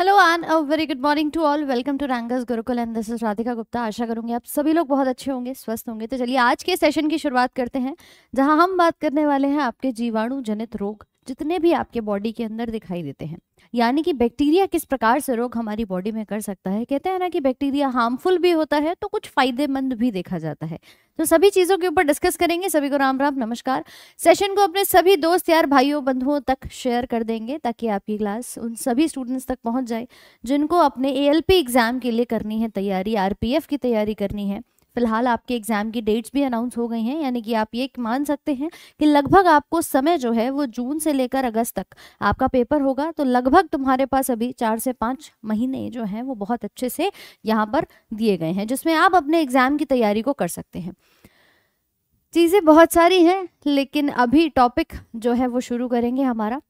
Hello and a very good morning to all. Welcome to Rankers Gurukul and this is Radhika Gupta. आशा करूंगी आप सभी लोग बहुत अच्छे होंगे, स्वस्थ होंगे। तो चलिए आज के सेशन की शुरुआत करते हैं, जहां हम बात करने वाले हैं आपके जीवाणु जनित रोग, जितने भी आपके बॉडी के अंदर दिखाई देते हैं, यानी कि बैक्टीरिया किस प्रकार से रोग हमारी बॉडी में कर सकता है। कहते हैं ना कि बैक्टीरिया हार्मफुल भी होता है तो कुछ फायदेमंद भी देखा जाता है। तो सभी चीज़ों के ऊपर डिस्कस करेंगे। सभी को राम राम, नमस्कार। सेशन को अपने सभी दोस्त यार, भाइयों, बंधुओं तक शेयर कर देंगे ताकि आपकी क्लास उन सभी स्टूडेंट्स तक पहुंच जाए जिनको अपने ALP एग्ज़ाम के लिए करनी है तैयारी, RPF की तैयारी करनी है। फिलहाल आपके एग्ज़ाम की डेट्स भी अनाउंस हो गई हैं, यानी कि आप ये मान सकते हैं कि लगभग आपको समय जो है वो जून से लेकर अगस्त तक आपका पेपर होगा। तो लगभग तुम्हारे पास अभी 4 से 5 महीने जो हैं वो बहुत अच्छे से यहाँ पर दिए गए हैं, जिसमें आप अपने एग्ज़ाम की तैयारी को कर सकते हैं। चीज़ें बहुत सारी हैं, लेकिन अभी टॉपिक जो है वो शुरू करेंगे हमारा।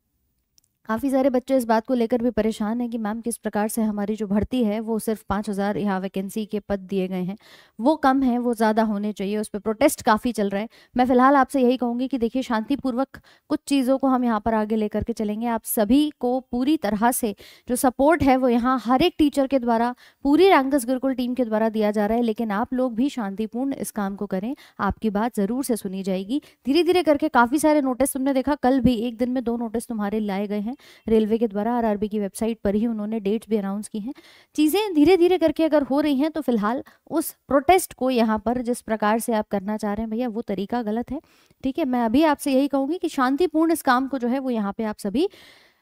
काफ़ी सारे बच्चे इस बात को लेकर भी परेशान हैं कि मैम किस प्रकार से हमारी जो भर्ती है वो सिर्फ 5000 यहाँ वैकेंसी के पद दिए गए हैं, वो कम है, वो ज़्यादा होने चाहिए, उस पर प्रोटेस्ट काफ़ी चल रहा है। मैं फ़िलहाल आपसे यही कहूँगी कि देखिए, शांतिपूर्वक कुछ चीज़ों को हम यहाँ पर आगे लेकर के चलेंगे। आप सभी को पूरी तरह से जो सपोर्ट है वो यहाँ हर एक टीचर के द्वारा, पूरी रैंकर्स गुरुकुल टीम के द्वारा दिया जा रहा है, लेकिन आप लोग भी शांतिपूर्ण इस काम को करें। आपकी बात ज़रूर से सुनी जाएगी। धीरे धीरे करके काफ़ी सारे नोटिस तुमने देखा, कल भी एक दिन में 2 नोटिस तुम्हारे लाए गए हैं रेलवे के द्वारा। RRB की वेबसाइट पर ही उन्होंने डेट्स भी अनाउंस की हैं। चीज़ें धीरे धीरे करके अगर हो रही हैं तो फिलहाल उस प्रोटेस्ट को यहाँ पर जिस प्रकार से आप करना चाह रहे हैं भैया, वो तरीका गलत है। ठीक है, मैं अभी आपसे यही कहूँगी कि शांतिपूर्ण इस काम को जो है वो यहाँ पे आप सभी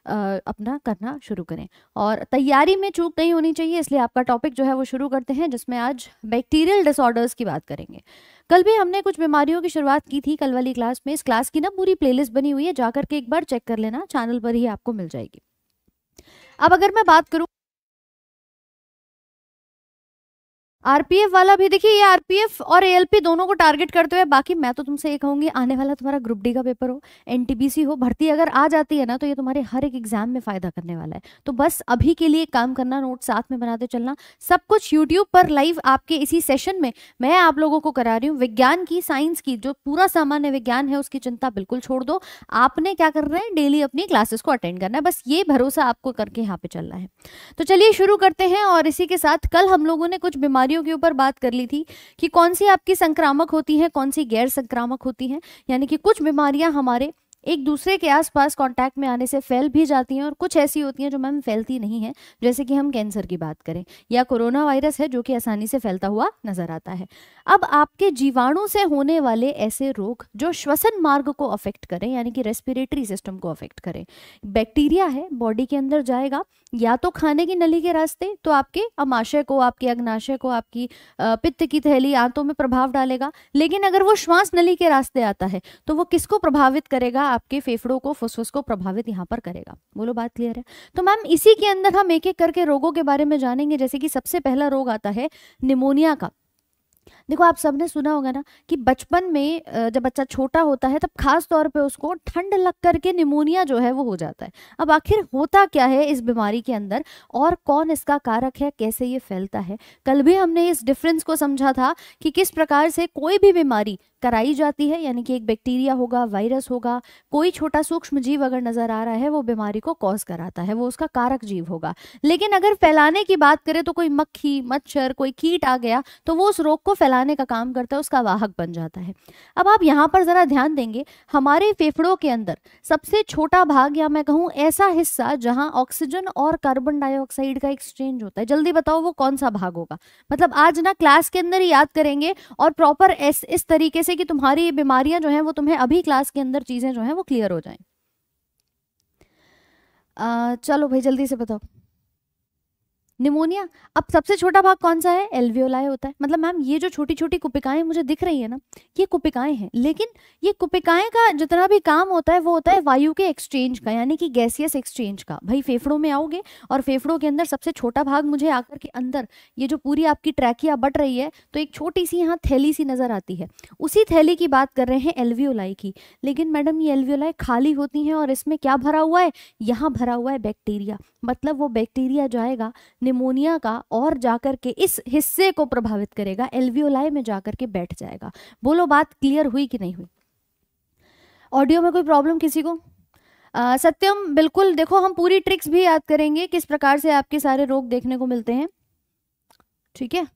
अपना करना शुरू करें, और तैयारी में चूक नहीं होनी चाहिए। इसलिए आपका टॉपिक जो है वो शुरू करते हैं, जिसमें आज बैक्टीरियल डिसऑर्डर्स की बात करेंगे। कल भी हमने कुछ बीमारियों की शुरुआत की थी, कल वाली क्लास में। इस क्लास की ना पूरी प्लेलिस्ट बनी हुई है, जाकर के एक बार चेक कर लेना, चैनल पर ही आपको मिल जाएगी। अब अगर मैं बात करूँ RPF वाला भी, देखिए ये RPF और ALP दोनों को टारगेट करते हुए, बाकी मैं तो तुमसे ये कहूँगी आने वाला तुम्हारा ग्रुप डी का पेपर हो, NTBC हो, भर्ती अगर आ जाती है ना तो ये तुम्हारे हर एक एग्जाम में फ़ायदा करने वाला है। तो बस अभी के लिए काम करना, नोट साथ में बनाते चलना। सब कुछ YouTube पर लाइव आपके इसी सेशन में मैं आप लोगों को करा रही हूँ। विज्ञान की, साइंस की, जो पूरा सामान्य विज्ञान है उसकी चिंता बिल्कुल छोड़ दो। आपने क्या करना है, डेली अपनी क्लासेस को अटेंड करना है, बस ये भरोसा आपको करके यहाँ पर चलना है। तो चलिए शुरू करते हैं। और इसी के साथ कल हम लोगों ने कुछ बीमारियों के ऊपर बात कर ली थी कि कौन सी आपकी संक्रामक होती है, कौन सी गैर संक्रामक होती है, यानी कि कुछ बीमारियां हमारे एक दूसरे के आसपास कांटेक्ट में आने से फैल भी जाती हैं, और कुछ ऐसी होती हैं जो मैम फैलती नहीं है, जैसे कि हम कैंसर की बात करें या कोरोना वायरस है जो कि आसानी से फैलता हुआ नजर आता है। अब आपके जीवाणु से होने वाले ऐसे रोग जो श्वसन मार्ग को अफेक्ट करें, यानी कि रेस्पिरेटरी सिस्टम को अफेक्ट करें। बैक्टीरिया है, बॉडी के अंदर जाएगा या तो खाने की नली के रास्ते, तो आपके अमाशय को, आपके अग्नाशय को, आपकी पित्त की थैली, आंतों में प्रभाव डालेगा। लेकिन अगर वो श्वास नली के रास्ते आता है तो वो किसको प्रभावित करेगा, आपके फेफड़ों को, फुसफुस को प्रभावित यहाँ पर करेगा। बोलो बात क्लियर है? तो मैम इसी के अंदर हम एक एक करके रोगों के बारे में जानेंगे, जैसे कि सबसे पहला रोग आता है निमोनिया का। देखो आप सबने सुना होगा ना कि बचपन में जब बच्चा छोटा होता है तब खास तौर पे उसको ठंड लग करके निमोनिया जो है वो हो जाता है। अब आखिर होता क्या है इस बीमारी के अंदर, और कौन इसका कारक है, कैसे ये फैलता है। कल भी हमने इस डिफरेंस को समझा था कि किस प्रकार से कोई भी बीमारी कराई जाती है, यानी कि एक बैक्टीरिया होगा, वायरस होगा, कोई छोटा सूक्ष्म जीव अगर नजर आ रहा है वो बीमारी को कॉज कराता है, वो उसका कारक जीव होगा। लेकिन अगर फैलाने की बात करें तो कोई मक्खी, मच्छर, कोई कीट आ गया तो वो उस रोग को फैलाने का काम करता है, उसका वाहक बन जाता है। अब आप यहाँ पर जरा ध्यान देंगे, हमारे फेफड़ों के अंदर सबसे छोटा भाग, या मैं कहूँ ऐसा हिस्सा जहाँ ऑक्सीजन और कार्बन डाइऑक्साइड का एक्सचेंज होता है, जल्दी बताओ वो कौन सा भाग होगा। मतलब आज ना क्लास के अंदर ही याद करेंगे और प्रॉपर इस तरीके से कि तुम्हारी बीमारियां जो हैं वो तुम्हें अभी क्लास के अंदर चीजें जो हैं वो क्लियर हो जाएं। चलो भाई जल्दी से बताओ निमोनिया। अब सबसे छोटा भाग कौन सा है, एल्वियोलाई होता है। मतलब मैम ये जो छोटी छोटी कुपिकाएं मुझे दिख रही है ना, ये कुपिकाएं हैं, लेकिन ये कुपिकाएं का जितना भी काम होता है वो होता है वायु के एक्सचेंज का, यानी कि गैसियस एक्सचेंज का। भाई फेफड़ों में आओगे और फेफड़ों के अंदर सबसे छोटा भाग मुझे आकर के अंदर ये जो पूरी आपकी ट्रैकिया बट रही है तो एक छोटी सी यहाँ थैली सी नजर आती है, उसी थैली की बात कर रहे हैं एल्वियोलाई की। लेकिन मैडम ये एल्वियोलाई खाली होती हैं और इसमें क्या भरा हुआ है, यहाँ भरा हुआ है बैक्टीरिया। मतलब वो बैक्टीरिया जाएगा निमोनिया का और जाकर के इस हिस्से को प्रभावित करेगा, एल्वियोलाई में जाकर के बैठ जाएगा। बोलो बात क्लियर हुई कि नहीं हुई? ऑडियो में कोई प्रॉब्लम किसी को? सत्यम बिल्कुल देखो हम पूरी ट्रिक्स भी याद करेंगे किस प्रकार से आपके सारे रोग देखने को मिलते हैं, ठीक है।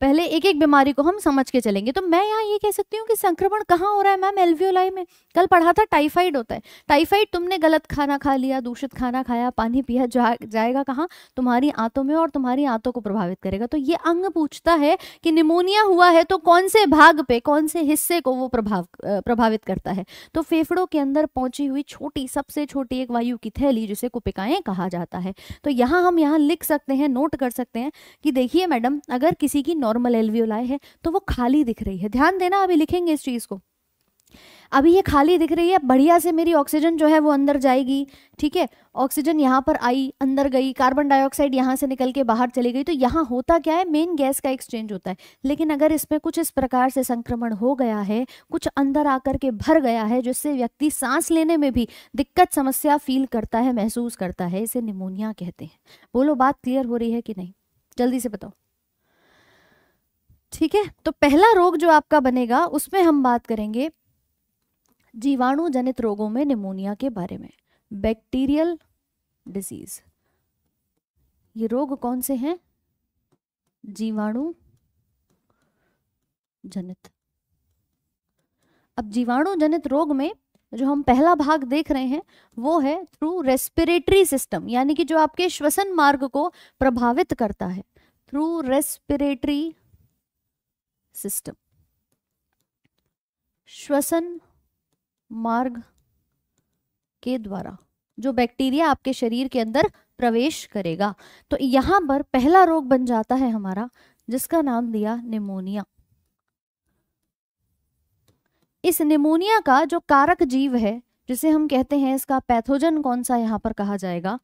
पहले एक एक बीमारी को हम समझ के चलेंगे। तो मैं यहाँ ये कह सकती हूँ कि संक्रमण कहाँ हो रहा है मैम? एल्वियोलाई में। कल पढ़ा था टाइफाइड होता है। टाइफाइड तुमने गलत खाना खा लिया, दूषित खाना खाया, पानी पिया, जाएगा कहाँ? तुम्हारी आंतों में, और तुम्हारी आंतों को प्रभावित करेगा। तो ये अंग पूछता है कि निमोनिया हुआ है तो कौन से भाग पे, कौन से हिस्से को वो प्रभावित करता है। तो फेफड़ों के अंदर पहुंची हुई छोटी, सबसे छोटी एक वायु की थैली जिसे कुपिकाएं कहा जाता है। तो यहाँ हम यहाँ लिख सकते हैं, नोट कर सकते हैं कि देखिए मैडम अगर किसी की नॉर्मल एल्वियोलाई है तो वो खाली दिख रही है। ध्यान देना, अभी लिखेंगे इस चीज को। अभी ये खाली दिख रही है, बढ़िया से मेरी ऑक्सीजन जो है वो अंदर जाएगी, ठीक है। ऑक्सीजन यहाँ पर आई, अंदर गई, कार्बन डाइऑक्साइड यहाँ से निकल के बाहर चली गई। तो यहाँ होता क्या है? मेन गैस का एक्सचेंज होता है। लेकिन अगर इसमें कुछ इस प्रकार से संक्रमण हो गया है, कुछ अंदर आकर के भर गया है जिससे व्यक्ति सांस लेने में भी दिक्कत, समस्या फील करता है, महसूस करता है, इसे निमोनिया कहते हैं। बोलो बात क्लियर हो रही है कि नहीं? जल्दी से बताओ, ठीक है। तो पहला रोग जो आपका बनेगा उसमें हम बात करेंगे जीवाणु जनित रोगों में निमोनिया के बारे में, बैक्टीरियल डिजीज। ये रोग कौन से हैं? जीवाणु जनित। अब जीवाणु जनित रोग में जो हम पहला भाग देख रहे हैं वो है थ्रू रेस्पिरेटरी सिस्टम, यानी कि जो आपके श्वसन मार्ग को प्रभावित करता है, थ्रू रेस्पिरेटरी सिस्टम, श्वसन मार्ग के द्वारा जो बैक्टीरिया आपके शरीर के अंदर प्रवेश करेगा। तो यहां पर पहला रोग बन जाता है हमारा, जिसका नाम दिया निमोनिया। इस निमोनिया का जो कारक जीव है, जिसे हम कहते हैं, इसका पैथोजन कौन सा यहाँ पर कहा जाएगा?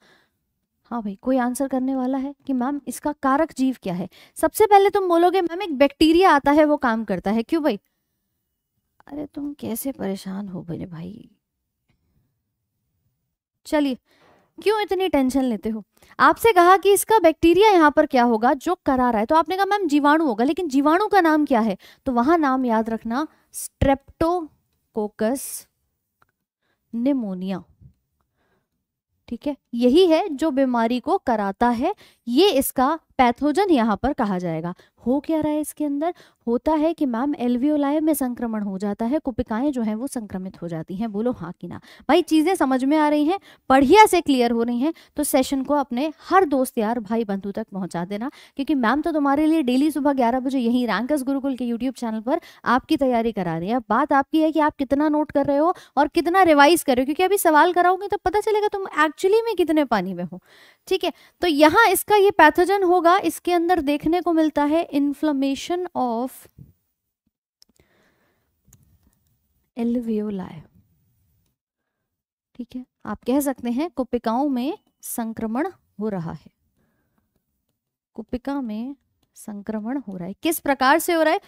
हाँ भाई, कोई आंसर करने वाला है कि मैम इसका कारक जीव क्या है? सबसे पहले तुम बोलोगे मैम एक बैक्टीरिया आता है वो काम करता है। क्यों भाई? अरे तुम कैसे परेशान हो मेरे भाई। चलिए, क्यों इतनी टेंशन लेते हो? आपसे कहा कि इसका बैक्टीरिया यहाँ पर क्या होगा जो करा रहा है, तो आपने कहा मैम जीवाणु होगा, लेकिन जीवाणु का नाम क्या है? तो वहां नाम याद रखना स्ट्रेप्टोकोकस निमोनिया, ठीक है। यही है जो बीमारी को कराता है, ये इसका पैथोजन यहाँ पर कहा जाएगा। हो क्या रहा है इसके अंदर? होता है कि मैम एल्वियोलाई में संक्रमण हो जाता है, कुपिकाएं जो हैं वो संक्रमित हो जाती हैं। बोलो हाँ कि ना? भाई चीजें समझ में आ रही हैं, बढ़िया से क्लियर हो रही हैं। तो सेशन को अपने हर दोस्त यार, भाई बंधु तक पहुंचा देना, क्योंकि मैम तो तुम्हारे लिए डेली सुबह 11 बजे यही रैंकर्स गुरुकुल के यूट्यूब चैनल पर आपकी तैयारी करा रही है। बात आपकी है कि आप कितना नोट कर रहे हो और कितना रिवाइज कर रहे हो, क्योंकि अभी सवाल कराओगे तो पता चलेगा तुम एक्चुअली में कितने पानी में हो, ठीक है। तो यहाँ इसका ये पैथोजन होगा, इसके अंदर देखने को मिलता है इन्फ्लेमेशन ऑफ एल्वियोलाई, ठीक है। आप कह सकते हैं कुपिकाओं में संक्रमण हो रहा है, कुपिका में संक्रमण हो रहा है। किस प्रकार से हो रहा है?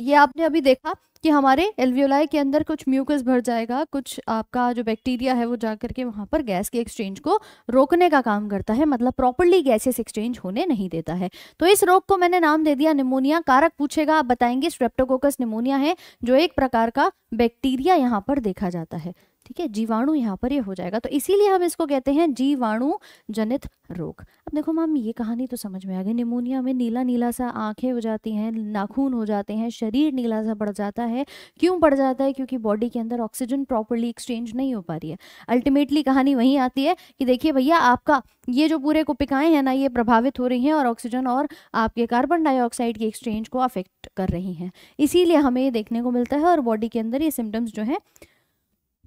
ये आपने अभी देखा कि हमारे एल्वियोलाई के अंदर कुछ म्यूकस भर जाएगा, कुछ आपका जो बैक्टीरिया है वो जाकर के वहाँ पर गैस के एक्सचेंज को रोकने का काम करता है, मतलब प्रॉपर्ली गैसेस एक्सचेंज होने नहीं देता है। तो इस रोग को मैंने नाम दे दिया निमोनिया। कारक पूछेगा, आप बताएंगे स्ट्रेप्टोकोकस निमोनिया है, जो एक प्रकार का बैक्टीरिया यहाँ पर देखा जाता है, ठीक है। जीवाणु यहाँ पर ये हो जाएगा, तो इसीलिए हम इसको कहते हैं जीवाणु जनित रोग। अब देखो मैम ये कहानी तो समझ में आ गई। निमोनिया में नीला नीला सा आंखें हो जाती हैं, नाखून हो जाते हैं, शरीर नीला सा पड़ जाता है। क्यों पड़ जाता है? क्योंकि बॉडी के अंदर ऑक्सीजन प्रॉपरली एक्सचेंज नहीं हो पा रही है। अल्टीमेटली कहानी वहीं आती है कि देखिए भैया आपका ये जो पूरे कुपिकाएं हैं ना, ये प्रभावित हो रही हैं और ऑक्सीजन और आपके कार्बन डाइऑक्साइड के एक्सचेंज को अफेक्ट कर रही हैं, इसीलिए हमें ये देखने को मिलता है और बॉडी के अंदर ये सिम्टम्स जो है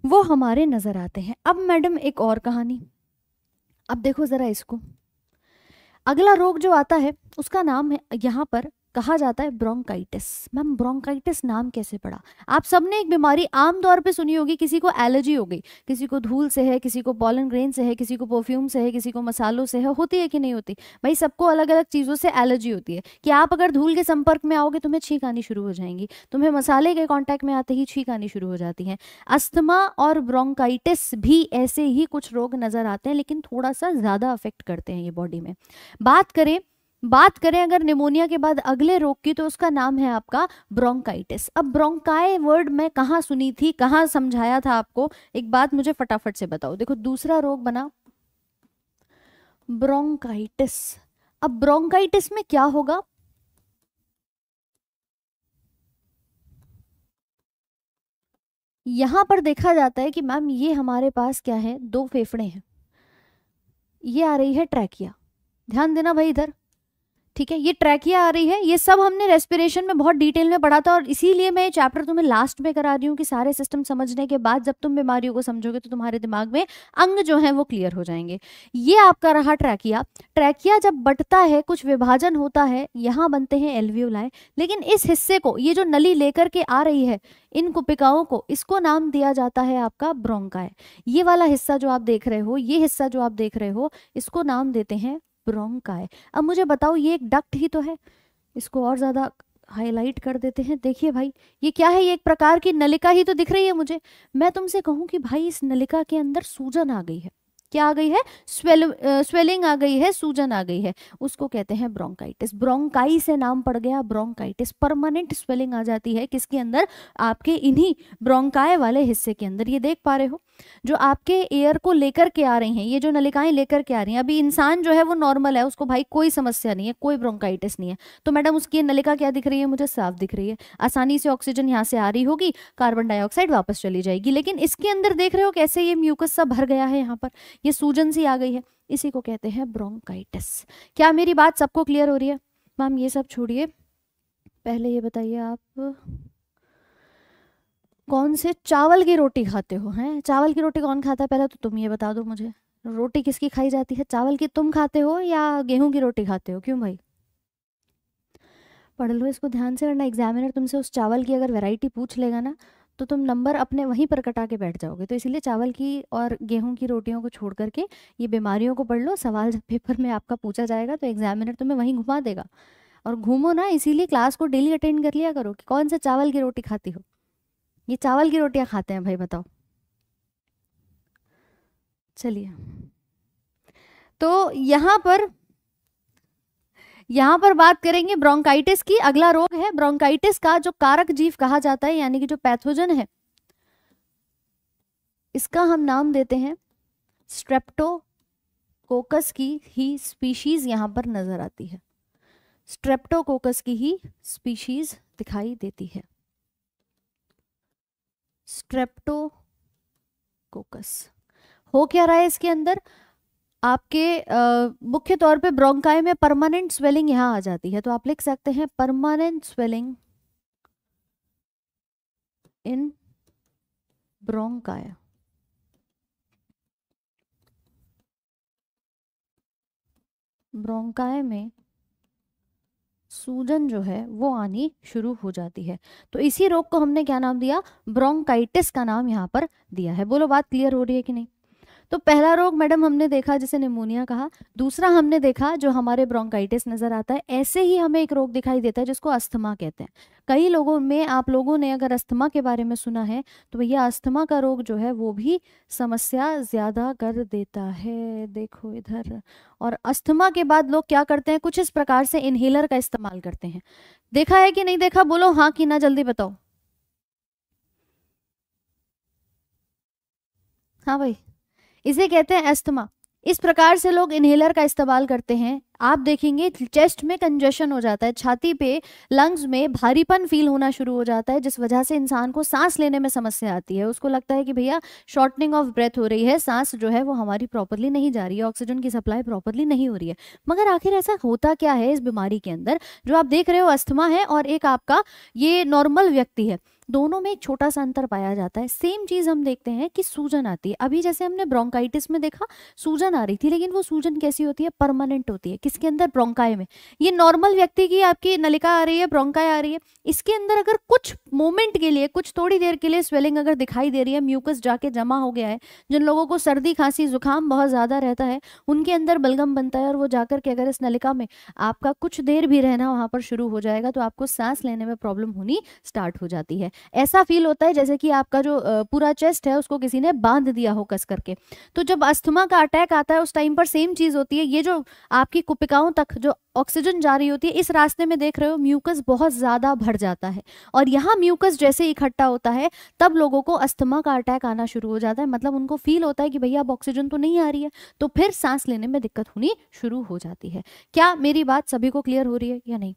वो हमारे नजर आते हैं। अब मैडम एक और कहानी, अब देखो जरा इसको। अगला रोग जो आता है उसका नाम है, यहाँ पर कहा जाता है ब्रोंकाइटिस। मैम ब्रोंकाइटिस नाम कैसे पड़ा? आप सबने एक बीमारी आमतौर पे सुनी होगी, किसी को एलर्जी हो गई, किसी को धूल से है, किसी को पॉलन ग्रेन से है, किसी को परफ्यूम से है, किसी को मसालों से है। होती है कि नहीं होती? भाई सबको अलग अलग चीज़ों से एलर्जी होती है कि आप अगर धूल के संपर्क में आओगे तुम्हें छींक आनी शुरू हो जाएंगी, तुम्हें मसाले के कॉन्टैक्ट में आते ही छींक आनी शुरू हो जाती है। अस्थमा और ब्रोंकाइटिस भी ऐसे ही कुछ रोग नजर आते हैं, लेकिन थोड़ा सा ज़्यादा अफेक्ट करते हैं ये बॉडी में। बात करें बात करें अगर निमोनिया के बाद अगले रोग की तो उसका नाम है आपका ब्रोंकाइटिस। अब ब्रोंकाई वर्ड मैं कहाँ सुनी थी, कहाँ समझाया था आपको, एक बात मुझे फटाफट से बताओ। देखो दूसरा रोग बना ब्रोंकाइटिस। अब ब्रोंकाइटिस में क्या होगा, यहां पर देखा जाता है कि मैम ये हमारे पास क्या है, दो फेफड़े हैं, ये आ रही है ट्रैकिया, ध्यान देना भाई इधर, ठीक है, ये ट्रैकिया आ रही है। ये सब हमने रेस्पिरेशन में बहुत डिटेल में पढ़ा था और इसीलिए मैं ये चैप्टर तुम्हें लास्ट में करा रही हूँ कि सारे सिस्टम समझने के बाद जब तुम बीमारियों को समझोगे तो तुम्हारे दिमाग में अंग जो है वो क्लियर हो जाएंगे। ये आपका रहा ट्रैकिया। ट्रैकिया जब बटता है, कुछ विभाजन होता है, यहाँ बनते हैं एल्वियोलाई, लेकिन इस हिस्से को, ये जो नली लेकर के आ रही है इन कुपिकाओं को, इसको नाम दिया जाता है आपका ब्रोंकाय। ये वाला हिस्सा जो आप देख रहे हो, ये हिस्सा जो आप देख रहे हो, इसको नाम देते हैं ब्रोंकाय। अब मुझे बताओ, ये एक डक्ट ही तो है, इसको और ज्यादा हाईलाइट कर देते हैं। देखिए भाई ये क्या है, ये एक प्रकार की नलिका ही तो दिख रही है मुझे। मैं तुमसे कहूँ कि भाई इस नलिका के अंदर सूजन आ गई है, क्या आ गई है, स्वेलिंग आ गई है, सूजन आ गई है, उसको कहते हैं ब्रोंकाइटिस। ब्रोंकाई से नाम पड़ गया ब्रोंकाइटिस। परमानेंट स्वेलिंग आ जाती है किसके अंदर, आपके इन्हीं ब्रोंकाय वाले हिस्से के अंदर। ये देख पा रहे हो जो आपके एयर को लेकर के आ रही हैं, ये जो नलिकाएं लेकर के आ रही हैं, अभी इंसान जो है वो नॉर्मल है, उसको भाई कोई समस्या नहीं है, कोई ब्रोंकाइटिस नहीं है, तो मैडम उसकी नलिका क्या दिख रही है, मुझे साफ दिख रही है, आसानी से ऑक्सीजन यहाँ से आ रही होगी, कार्बन डाइऑक्साइड वापस चली जाएगी। लेकिन इसके अंदर देख रहे हो कैसे ये म्यूकस सा भर गया है, यहाँ पर ये सूजन सी आ गई है, इसी को कहते हैं ब्रोंकाइटिस। क्या मेरी बात सबको क्लियर हो रही है? मैम ये सब छोड़िए, पहले ये बताइए आप कौन से चावल की रोटी खाते हो? हैं, चावल की रोटी कौन खाता है, पहले तो तुम ये बता दो मुझे, रोटी किसकी खाई जाती है, चावल की तुम खाते हो या गेहूं की रोटी खाते हो? क्यों भाई, पढ़ लो इसको ध्यान से, वरना एग्जामिनर तुमसे उस चावल की अगर वैरायटी पूछ लेगा ना तो तुम नंबर अपने वहीं पर कटा के बैठ जाओगे। तो इसीलिए चावल की और गेहूं की रोटियों को छोड़ करके ये बीमारियों को पढ़ लो। सवाल जब पेपर में आपका पूछा जाएगा तो एग्जामिनर तुम्हें वहीं घुमा देगा, और घूमो ना, इसीलिए क्लास को डेली अटेंड कर लिया करो कि कौन सा चावल की रोटी खाती हो। ये चावल की रोटियां खाते हैं भाई, बताओ। चलिए तो यहाँ पर बात करेंगे ब्रोंकाइटिस की। अगला रोग है ब्रोंकाइटिस का जो कारक जीव कहा जाता है, यानी कि जो पैथोजन है, इसका हम नाम देते हैं स्ट्रेप्टोकोकस की ही स्पीशीज यहाँ पर नजर आती है, स्ट्रेप्टोकोकस की ही स्पीशीज दिखाई देती है, स्ट्रेप्टोकोकस। हो क्या रहा है इसके अंदर, आपके मुख्य तौर पे ब्रोंकाई में परमानेंट स्वेलिंग यहाँ आ जाती है, तो आप लिख सकते हैं permanent swelling in bronchi. Bronchi में सूजन जो है वो आनी शुरू हो जाती है, तो इसी रोग को हमने क्या नाम दिया, ब्रोंकाइटिस का नाम यहाँ पर दिया है। बोलो बात क्लियर हो रही है कि नहीं? तो पहला रोग मैडम हमने देखा जिसे निमोनिया कहा, दूसरा हमने देखा जो हमारे ब्रोंकाइटिस नजर आता है। ऐसे ही हमें एक रोग दिखाई देता है जिसको अस्थमा कहते हैं। कई लोगों में, आप लोगों ने अगर अस्थमा के बारे में सुना है तो भैया अस्थमा का रोग जो है वो भी समस्या ज्यादा कर देता है, देखो इधर। और अस्थमा के बाद लोग क्या करते हैं, कुछ इस प्रकार से इनहेलर का इस्तेमाल करते हैं। देखा है कि नहीं देखा, बोलो हाँ कि ना, जल्दी बताओ। हाँ भाई, इसे कहते हैं अस्थमा। इस प्रकार से लोग इनहेलर का इस्तेमाल करते हैं। आप देखेंगे चेस्ट में कंजेशन हो जाता है, छाती पे, लंग्स में भारीपन फील होना शुरू हो जाता है, जिस वजह से इंसान को सांस लेने में समस्या आती है। उसको लगता है कि भैया शॉर्टनिंग ऑफ ब्रेथ हो रही है, सांस जो है वो हमारी प्रॉपरली नहीं जा रही है, ऑक्सीजन की सप्लाई प्रॉपरली नहीं हो रही है। मगर आखिर ऐसा होता क्या है इस बीमारी के अंदर? जो आप देख रहे हो अस्थमा है और एक आपका ये नॉर्मल व्यक्ति है, दोनों में एक छोटा सा अंतर पाया जाता है। सेम चीज़ हम देखते हैं कि सूजन आती है। अभी जैसे हमने ब्रोंकाइटिस में देखा सूजन आ रही थी, लेकिन वो सूजन कैसी होती है, परमानेंट होती है। किसके अंदर, ब्रोंकाई में। ये नॉर्मल व्यक्ति की आपकी नलिका आ रही है, ब्रोंकाई आ रही है, इसके अंदर अगर कुछ मोमेंट के लिए, कुछ थोड़ी देर के लिए स्वेलिंग अगर दिखाई दे रही है, म्यूकस जाके जमा हो गया है। जिन लोगों को सर्दी खांसी जुकाम बहुत ज़्यादा रहता है उनके अंदर बलगम बनता है, और वो जाकर के अगर इस नलिका में आपका कुछ देर भी रहना वहाँ पर शुरू हो जाएगा तो आपको सांस लेने में प्रॉब्लम होनी स्टार्ट हो जाती है। ऐसा फील होता है जैसे कि आपका जो पूरा चेस्ट है उसको किसी ने बांध दिया हो कस करके। तो जब अस्थमा का अटैक आता है उस टाइम पर सेम चीज होती है, ये जो आपकी कुपिकाओं तक जो ऑक्सीजन जा रही होती है इस रास्ते में देख रहे हो म्यूकस बहुत ज़्यादा भर जाता है और यहाँ म्यूकस जैसे इकट्ठा होता है तब लोगों को अस्थमा का अटैक आना शुरू हो जाता है। मतलब उनको फील होता है कि भैया अब ऑक्सीजन तो नहीं आ रही है, तो फिर सांस लेने में दिक्कत होनी शुरू हो जाती है। क्या मेरी बात सभी को क्लियर हो रही है या नहीं,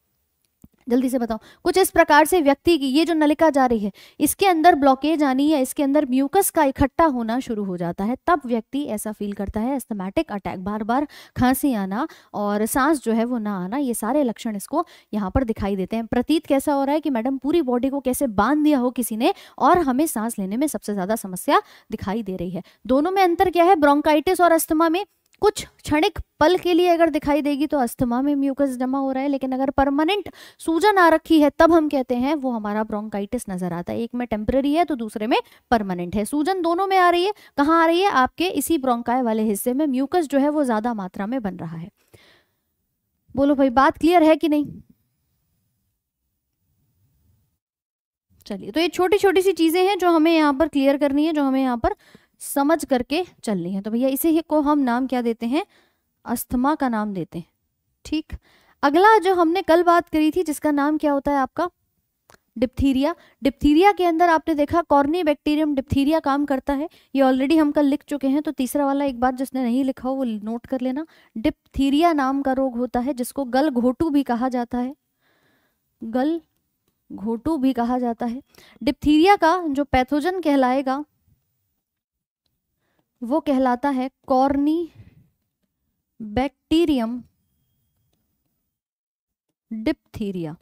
जल्दी से बताओ। कुछ इस प्रकार से व्यक्ति की ये जो नलिका जा रही है इसके अंदर ब्लॉकेज आनी है, इसके अंदर म्यूकस का इकट्ठा होना शुरू हो जाता है, तब व्यक्ति ऐसा फील करता है अस्थमैटिक अटैक। बार बार खांसी आना और सांस जो है वो ना आना, ये सारे लक्षण इसको यहाँ पर दिखाई देते हैं। प्रतीत कैसा हो रहा है कि मैडम पूरी बॉडी को कैसे बांध दिया हो किसी ने और हमें सांस लेने में सबसे ज्यादा समस्या दिखाई दे रही है। दोनों में अंतर क्या है, ब्रोंकाइटिस और अस्थमा में कुछ क्षणिक पल के लिए अगर दिखाई देगी तो अस्थमा में म्यूकस जमा हो रहा है, लेकिन अगर परमानेंट सूजन आ रखी है तब हम कहते हैं वो हमारा ब्रोंकाइटिस नजर आता है। एक में टेम्पररी है तो दूसरे में परमानेंट है। सूजन दोनों में आ रही है, कहाँ आ रही है, आपके इसी ब्रोंकाई वाले हिस्से में म्यूकस जो है वो ज्यादा मात्रा में बन रहा है। बोलो भाई बात क्लियर है कि नहीं। चलिए, तो ये छोटी छोटी सी चीजें हैं जो हमें यहाँ पर क्लियर करनी है, जो हमें यहाँ पर समझ करके चलनी है। तो भैया इसे ही को हम नाम क्या देते हैं, अस्थमा का नाम देते हैं। ठीक, अगला जो हमने कल बात करी थी जिसका नाम क्या होता है आपका, डिप्थीरिया। डिप्थीरिया के अंदर आपने देखा कॉर्नीबैक्टीरियम डिप्थीरिया काम करता है, ये ऑलरेडी हम कल लिख चुके हैं। तो तीसरा वाला एक बार जिसने नहीं लिखा हो वो नोट कर लेना। डिप्थीरिया नाम का रोग होता है जिसको गल घोटू भी कहा जाता है, गल घोटू भी कहा जाता है। डिप्थीरिया का जो पैथोजन कहलाएगा वो कहलाता है कॉर्नीबैक्टीरियम डिप्थीरिया।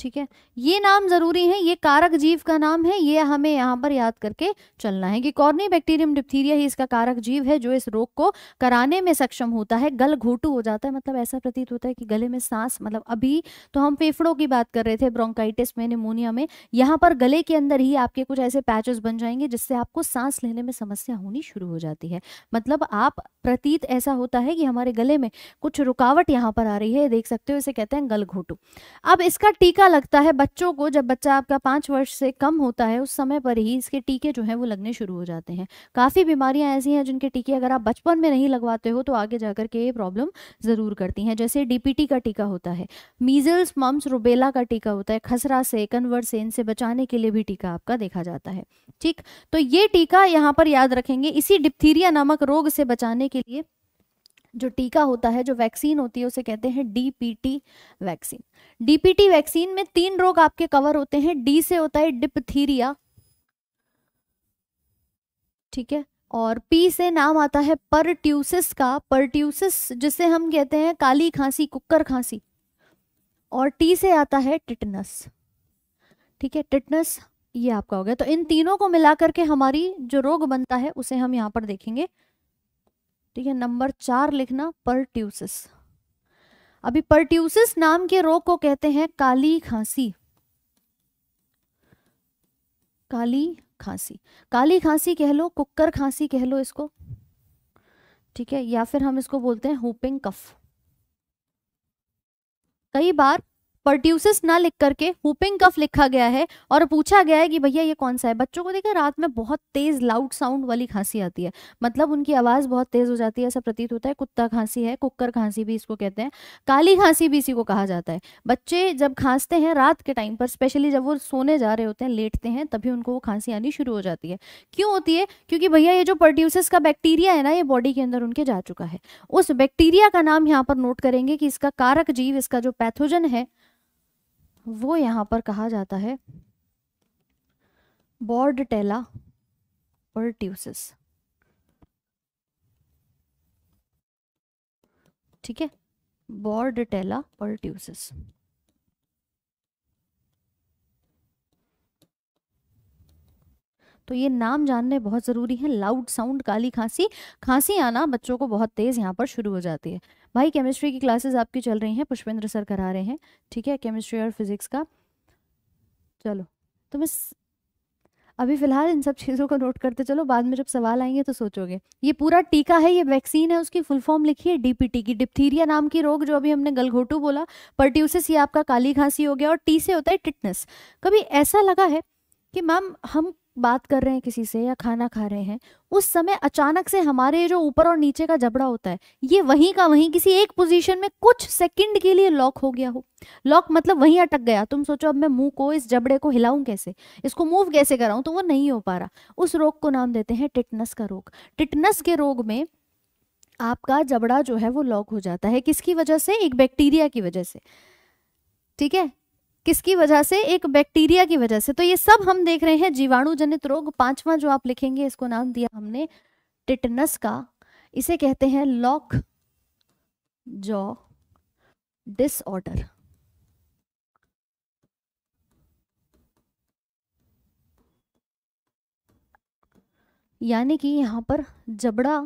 ठीक है, ये नाम जरूरी है, ये कारक जीव का नाम है, ये हमें यहाँ पर याद करके चलना है कि कॉर्नीबैक्टीरियम डिप्थीरिया ही इसका कारक जीव है जो इस रोग को कराने में सक्षम होता है। गल घोटू हो जाता है, मतलब ऐसा प्रतीत होता है कि गले में सांस, मतलब अभी तो हम फेफड़ों की बात कर रहे थे ब्रोंकाइटिस में, निमोनिया में, यहाँ पर गले के अंदर ही आपके कुछ ऐसे पैचेस बन जाएंगे जिससे आपको सांस लेने में समस्या होनी शुरू हो जाती है। मतलब आप प्रतीत ऐसा होता है कि हमारे गले में कुछ रुकावट यहाँ पर आ रही है, देख सकते हो, इसे कहते हैं गल घोटू। अब इसका टीका लगता है बच्चों को, जब बच्चा आपका 5 वर्ष से कम होता है उस समय पर ही इसके टीके जो हैं वो लगने शुरू हो जाते हैं। काफी बीमारियां ऐसी हैं जिनके टीके अगर आप बचपन में नहीं लगवाते हो तो आगे जाकर के ये प्रॉब्लम जरूर करती हैं। जैसे डीपीटी का टीका होता है, मीजल्स मम्स रूबेला का टीका होता है, खसरा से कन्वर्सेन से बचाने के लिए भी टीका आपका देखा जाता है। ठीक, तो ये टीका यहाँ पर याद रखेंगे। इसी डिप्थीरिया नामक रोग से बचाने के लिए जो टीका होता है, जो वैक्सीन होती है, उसे कहते हैं डीपीटी वैक्सीन। डीपीटी वैक्सीन में 3 रोग आपके कवर होते हैं। डी से होता है डिप्थीरिया, ठीक है, और पी से नाम आता है परट्यूसिस का, परट्यूसिस जिसे हम कहते हैं काली खांसी, कुक्कर खांसी, और टी से आता है टिटनस, ठीक है, टिटनस ये आपका हो गया। तो इन तीनों को मिलाकर के हमारी जो रोग बनता है उसे हम यहाँ पर देखेंगे। ठीक है, नंबर 4 लिखना, परट्यूसिस। अभी परट्यूसिस नाम के रोग को कहते हैं काली खांसी, काली खांसी, काली खांसी कह लो, कुक्कर खांसी कह लो इसको, ठीक है, या फिर हम इसको बोलते हैं हुपिंग कफ। कई बार पर्ट्यूसिस ना लिख करके हुपिंग कफ लिखा गया है और पूछा गया है कि भैया ये कौन सा है। बच्चों को देखा रात में बहुत तेज लाउड साउंड वाली खांसी आती है, मतलब उनकी आवाज बहुत तेज हो जाती है, ऐसा प्रतीत होता है। कुत्ता खांसी है, कुक्कर खांसी भी इसको कहते हैं, काली खांसी भी इसी को कहा जाता है। बच्चे जब खांसते हैं रात के टाइम पर, स्पेशली जब वो सोने जा रहे होते हैं, लेटते हैं, तभी उनको वो खांसी आनी शुरू हो जाती है। क्यों होती है, क्योंकि भैया ये जो पर्ट्यूसिस का बैक्टीरिया है ना, ये बॉडी के अंदर उनके जा चुका है। उस बैक्टीरिया का नाम यहाँ पर नोट करेंगे कि इसका कारक जीव, इसका जो पैथोजन है वो यहाँ पर कहा जाता है बॉर्डटेला पर्ट्यूसिस, ठीक है, बॉर्डटेला पर्ट्यूसिस। तो ये नाम जानने बहुत ज़रूरी है। लाउड साउंड, काली खांसी, खांसी आना बच्चों को बहुत तेज़ यहाँ पर शुरू हो जाती है। भाई केमिस्ट्री की क्लासेस आपकी चल रही हैं, पुष्पेंद्र सर करा रहे हैं, ठीक है, केमिस्ट्री और फिजिक्स का। चलो, तो मैं अभी फिलहाल इन सब चीज़ों को नोट करते चलो, बाद में जब सवाल आएंगे तो सोचोगे। ये पूरा टीका है, ये वैक्सीन है, उसकी फुल फॉर्म लिखी है डीपीटी की। डिप्थीरिया नाम की रोग जो अभी हमने गलघोटू बोला, पर्ट्यूसिस ये आपका काली खांसी हो गया, और टी से होता है टिटनेस। कभी ऐसा लगा है कि मैम हम बात कर रहे हैं किसी से या खाना खा रहे हैं, उस समय अचानक से हमारे जो ऊपर और नीचे का जबड़ा होता है ये वहीं का वहीं किसी एक पोजीशन में कुछ सेकंड के लिए लॉक हो गया हो। लॉक मतलब वहीं अटक गया। तुम सोचो अब मैं मुंह को, इस जबड़े को हिलाऊं कैसे, इसको मूव कैसे कराऊं, तो वो नहीं हो पा रहा। उस रोग को नाम देते हैं टिटनस का रोग। टिटनस के रोग में आपका जबड़ा जो है वो लॉक हो जाता है। किसकी वजह से? एक बैक्टीरिया की वजह से। ठीक है, किसकी वजह से? एक बैक्टीरिया की वजह से। तो ये सब हम देख रहे हैं जीवाणु जनित रोग। पांचवा जो आप लिखेंगे इसको नाम दिया हमने टिटनस का। इसे कहते हैं लॉक जॉ डिसऑर्डर। यानी कि यहां पर जबड़ा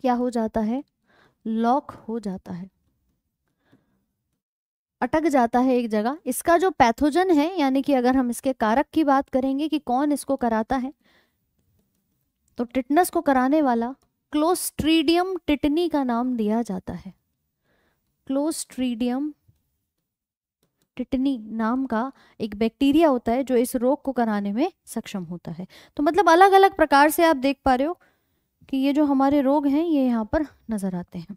क्या हो जाता है? लॉक हो जाता है, अटक जाता है एक जगह। इसका जो पैथोजन है, यानी कि अगर हम इसके कारक की बात करेंगे कि कौन इसको कराता है, तो टिटनस को कराने वाला क्लोस्ट्रीडियम टिटनी का नाम दिया जाता है। क्लोस्ट्रीडियम टिटनी नाम का एक बैक्टीरिया होता है जो इस रोग को कराने में सक्षम होता है। तो मतलब अलग अलग प्रकार से आप देख पा रहे हो कि ये जो हमारे रोग हैं ये यहाँ पर नजर आते हैं।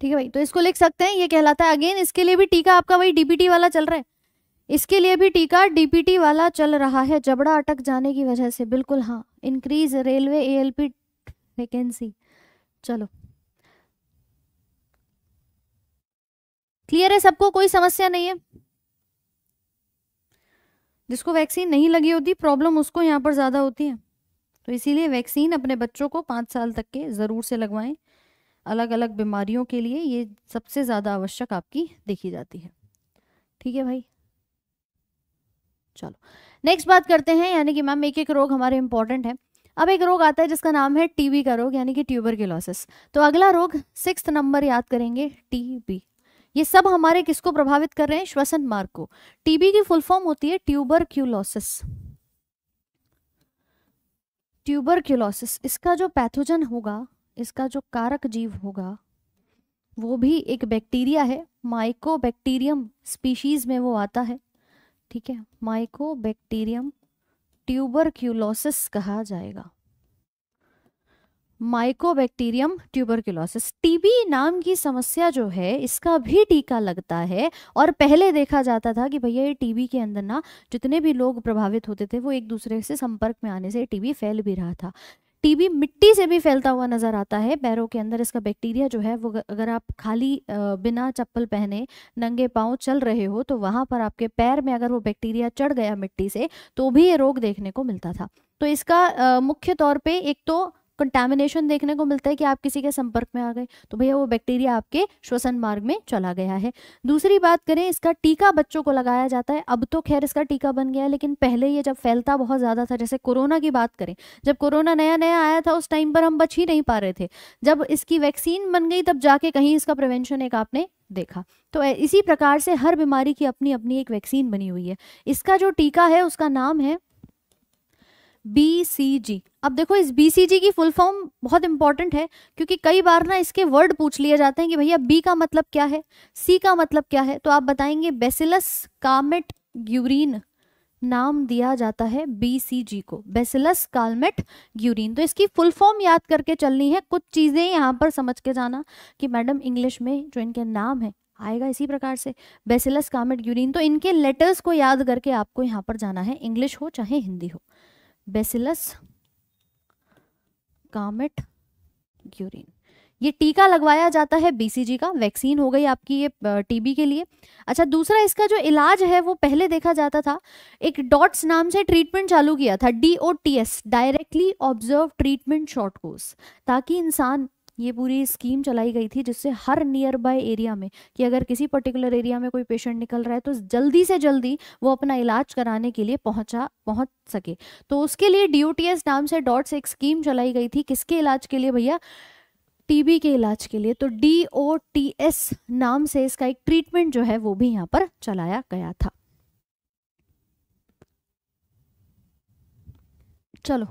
ठीक है भाई, तो इसको लिख सकते हैं। ये कहलाता है अगेन, इसके लिए भी टीका आपका वही डीपीटी वाला चल रहा है। इसके लिए भी टीका डीपीटी वाला चल रहा है, जबड़ा अटक जाने की वजह से। बिल्कुल हाँ, इंक्रीज रेलवे एएलपी वैकेंसी। चलो क्लियर है सबको, कोई समस्या नहीं है। जिसको वैक्सीन नहीं लगी होती प्रॉब्लम उसको यहाँ पर ज्यादा होती है, तो इसीलिए वैक्सीन अपने बच्चों को 5 साल तक के जरूर से लगवाएं। अलग अलग बीमारियों के लिए ये सबसे ज़्यादा आवश्यक आपकी देखी जाती है। ठीक है भाई, चलो नेक्स्ट बात करते हैं। यानी कि मैम एक एक रोग हमारे इम्पोर्टेंट है। अब एक रोग आता है जिसका नाम है टीबी का रोग, यानी कि ट्यूबरक्लोसिस। तो अगला रोग 6 नंबर याद करेंगे, टीबी। ये सब हमारे किसको प्रभावित कर रहे हैं? श्वसन मार्ग को। टीबी की फुल फॉर्म होती है ट्यूबरक्लोसिस। ट्यूबरक्लोसिस, इसका जो पैथोजन होगा, इसका जो कारक जीव होगा, वो भी एक बैक्टीरिया है। माइकोबैक्टीरियम स्पीशीज में वो आता है। ठीक है, माइकोबैक्टीरियम ट्यूबरक्यूलोसिस कहा जाएगा। Mycobacterium tuberculosis. टीबी नाम की समस्या जो है इसका भी टीका लगता है। और पहले देखा जाता था कि भैया ये टीबी के अंदर ना जितने भी लोग प्रभावित होते थे वो एक दूसरे से संपर्क में आने से टीबी फैल भी रहा था। टीबी मिट्टी से भी फैलता हुआ नजर आता है, पैरों के अंदर। इसका बैक्टीरिया जो है वो अगर आप खाली बिना चप्पल पहने नंगे पांव चल रहे हो तो वहां पर आपके पैर में अगर वो बैक्टीरिया चढ़ गया मिट्टी से तो भी ये रोग देखने को मिलता था। तो इसका मुख्य तौर पे एक तो कंटैमिनेशन देखने को मिलता है कि आप किसी के संपर्क में आ गए तो भैया वो बैक्टीरिया आपके श्वसन मार्ग में चला गया है। दूसरी बात करें, इसका टीका बच्चों को लगाया जाता है। अब तो खैर इसका टीका बन गया है, लेकिन पहले ये जब फैलता बहुत ज़्यादा था, जैसे कोरोना की बात करें, जब कोरोना नया नया आया था उस टाइम पर हम बच ही नहीं पा रहे थे। जब इसकी वैक्सीन बन गई तब जाके कहीं इसका प्रिवेंशन एक आपने देखा। तो इसी प्रकार से हर बीमारी की अपनी अपनी एक वैक्सीन बनी हुई है। इसका जो टीका है उसका नाम है BCG। अब देखो इस BCG की फुल फॉर्म बहुत इंपॉर्टेंट है, क्योंकि कई बार ना इसके वर्ड पूछ लिए जाते हैं कि भैया B का मतलब क्या है, C का मतलब क्या है, तो आप बताएंगे बेसिलस कालमेट ग्यूरिन नाम दिया जाता है BCG को, बेसिलस कालमेट ग्यूरिन। तो इसकी फुल फॉर्म याद करके चलनी है। कुछ चीजें यहाँ पर समझ के जाना कि मैडम इंग्लिश में जो इनके नाम है आएगा इसी प्रकार से बेसिलस कालमेट ग्यूरिन, तो इनके लेटर्स को याद करके आपको यहाँ पर जाना है, इंग्लिश हो चाहे हिंदी हो। बेसिलस कामेट ग्यूरिन, ये टीका लगवाया जाता है BCG का। वैक्सीन हो गई आपकी ये टीबी के लिए। अच्छा, दूसरा इसका जो इलाज है वो पहले देखा जाता था, एक डॉट्स नाम से ट्रीटमेंट चालू किया था, DOTS, directly observe treatment short course. ताकि इंसान, ये पूरी स्कीम चलाई गई थी जिससे हर नियर बाय एरिया में कि अगर किसी पर्टिकुलर एरिया में कोई पेशेंट निकल रहा है तो जल्दी से जल्दी वो अपना इलाज कराने के लिए पहुंच सके। तो उसके लिए DOTS नाम से डॉट्स एक स्कीम चलाई गई थी। किसके इलाज के लिए भैया? टीबी के इलाज के लिए। तो DOTS नाम से इसका एक ट्रीटमेंट जो है वो भी यहाँ पर चलाया गया था। चलो,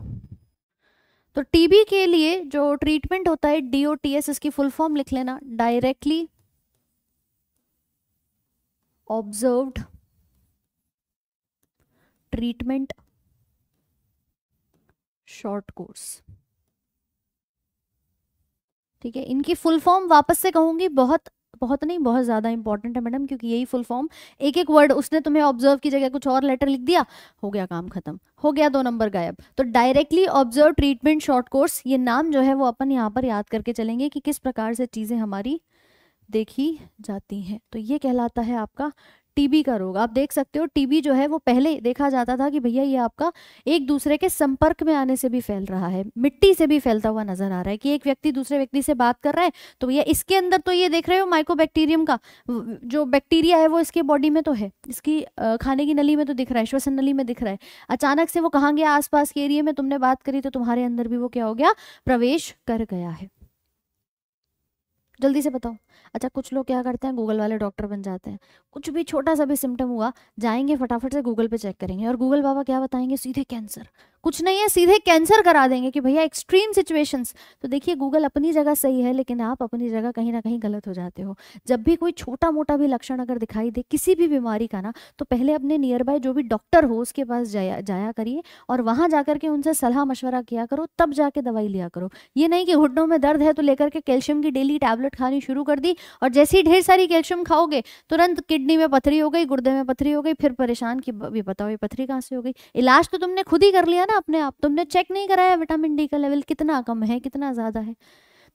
तो टीबी के लिए जो ट्रीटमेंट होता है DOTS, इसकी फुल फॉर्म लिख लेना, directly observed treatment short course, ठीक है। इनकी फुल फॉर्म वापस से कहूंगी, बहुत बहुत नहीं बहुत ज्यादा इंपॉर्टेंट है मैडम, क्योंकि यही फुल फॉर्म, एक एक वर्ड उसने तुम्हें ऑब्जर्व की जगह कुछ और लेटर लिख दिया, हो गया काम खत्म, हो गया 2 नंबर गायब। तो directly observe treatment short course, ये नाम जो है वो अपन यहाँ पर याद करके चलेंगे कि किस प्रकार से चीजें हमारी देखी जाती हैं। तो ये कहलाता है आपका टीबी का रोग। आप देख सकते हो टीबी जो है वो पहले देखा जाता था कि भैया ये आपका एक दूसरे के संपर्क में आने से भी फैल रहा है, मिट्टी से भी फैलता हुआ नजर आ रहा है कि एक व्यक्ति दूसरे व्यक्ति से बात कर रहा है तो भैया इसके अंदर तो ये देख रहे हो माइकोबैक्टीरियम का जो बैक्टीरिया है वो इसके बॉडी में तो है, इसकी खाने की नली में तो दिख रहा है, श्वसन नली में दिख रहा है, अचानक से वो कहाँ गया, आसपास के एरिया में तुमने बात करी तो तुम्हारे अंदर भी वो क्या हो गया, प्रवेश कर गया है। जल्दी से बताओ। अच्छा, कुछ लोग क्या करते हैं, गूगल वाले डॉक्टर बन जाते हैं, कुछ भी छोटा सा भी सिम्टम हुआ जाएंगे फटाफट से गूगल पे चेक करेंगे, और गूगल बाबा क्या बताएंगे, सीधे कैंसर, कुछ नहीं है सीधे कैंसर करा देंगे कि भैया एक्सट्रीम सिचुएशंस। तो देखिए गूगल अपनी जगह सही है लेकिन आप अपनी जगह कहीं ना कहीं गलत हो जाते हो। जब भी कोई छोटा मोटा भी लक्षण अगर दिखाई दे किसी भी बीमारी का ना, तो पहले अपने नियर बाय जो भी डॉक्टर हो उसके पास जाया करिए और वहाँ जाकर के उनसे सलाह मशवरा किया करो, तब जाके दवाई लिया करो। ये नहीं कि घुटनों में दर्द है तो लेकर के कैल्शियम की डेली टैबलेट खानी शुरू कर दी और जैसे ही ढेर सारी कैल्शियम खाओगे तुरंत किडनी में पथरी हो गई, गुर्दे में पथरी हो गई, फिर परेशान कि बताओ ये पथरी कहाँ से हो गई। इलाज तो तुमने खुद ही कर लिया ना अपने आप, तुमने चेक नहीं कराया विटामिन डी का लेवल कितना कम है कितना ज्यादा है।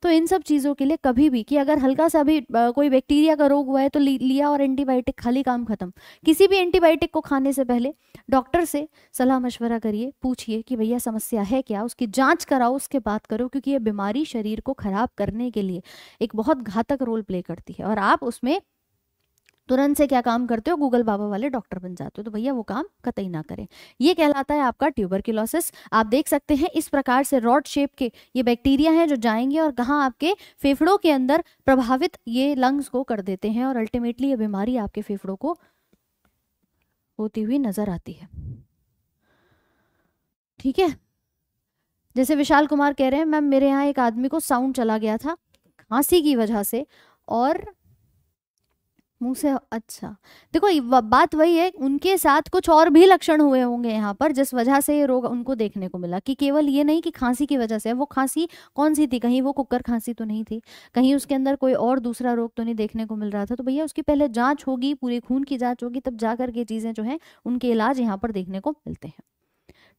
तो इन सब चीज़ों के लिए कभी भी कि अगर हल्का सा भी कोई बैक्टीरिया का रोग हुआ है तो लिया और एंटीबायोटिक खाली, काम खत्म। किसी भी एंटीबायोटिक को खाने से पहले डॉक्टर से सलाह मशवरा करिए, पूछिए कि भैया समस्या है क्या, उसकी जांच कराओ, उसके बाद करो, क्योंकि ये बीमारी शरीर को खराब करने के लिए एक बहुत घातक रोल प्ले करती है और आप उसमें तुरंत से क्या काम करते हो, गूगल बाबा वाले डॉक्टर बन जाते हो। तो भैया वो काम कतई ना करें। ये कहलाता है आपका ट्यूबरक्यूलोसिस। आप देख सकते हैं इस प्रकार से रॉड शेप के ये बैक्टीरिया हैं जो जाएंगे और कहाँ आपके फेफड़ों के अंदर प्रभावित ये लंग्स को कर देते हैं और अल्टीमेटली ये बीमारी आपके फेफड़ों को होती हुई नजर आती है, ठीक है। जैसे विशाल कुमार कह रहे हैं मैम मेरे यहाँ एक आदमी को साउंड चला गया था खांसी की वजह से और मुंह से। अच्छा देखो बात वही है, उनके साथ कुछ और भी लक्षण हुए होंगे यहाँ पर जिस वजह से ये रोग उनको देखने को मिला, कि केवल ये नहीं कि खांसी की वजह से। वो खांसी कौन सी थी, कहीं वो कुकर खांसी तो नहीं थी, कहीं उसके अंदर कोई और दूसरा रोग तो नहीं देखने को मिल रहा था। तो भैया उसकी पहले जाँच होगी, पूरे खून की जाँच होगी, तब जाकर के चीज़ें जो है उनके इलाज यहाँ पर देखने को मिलते हैं,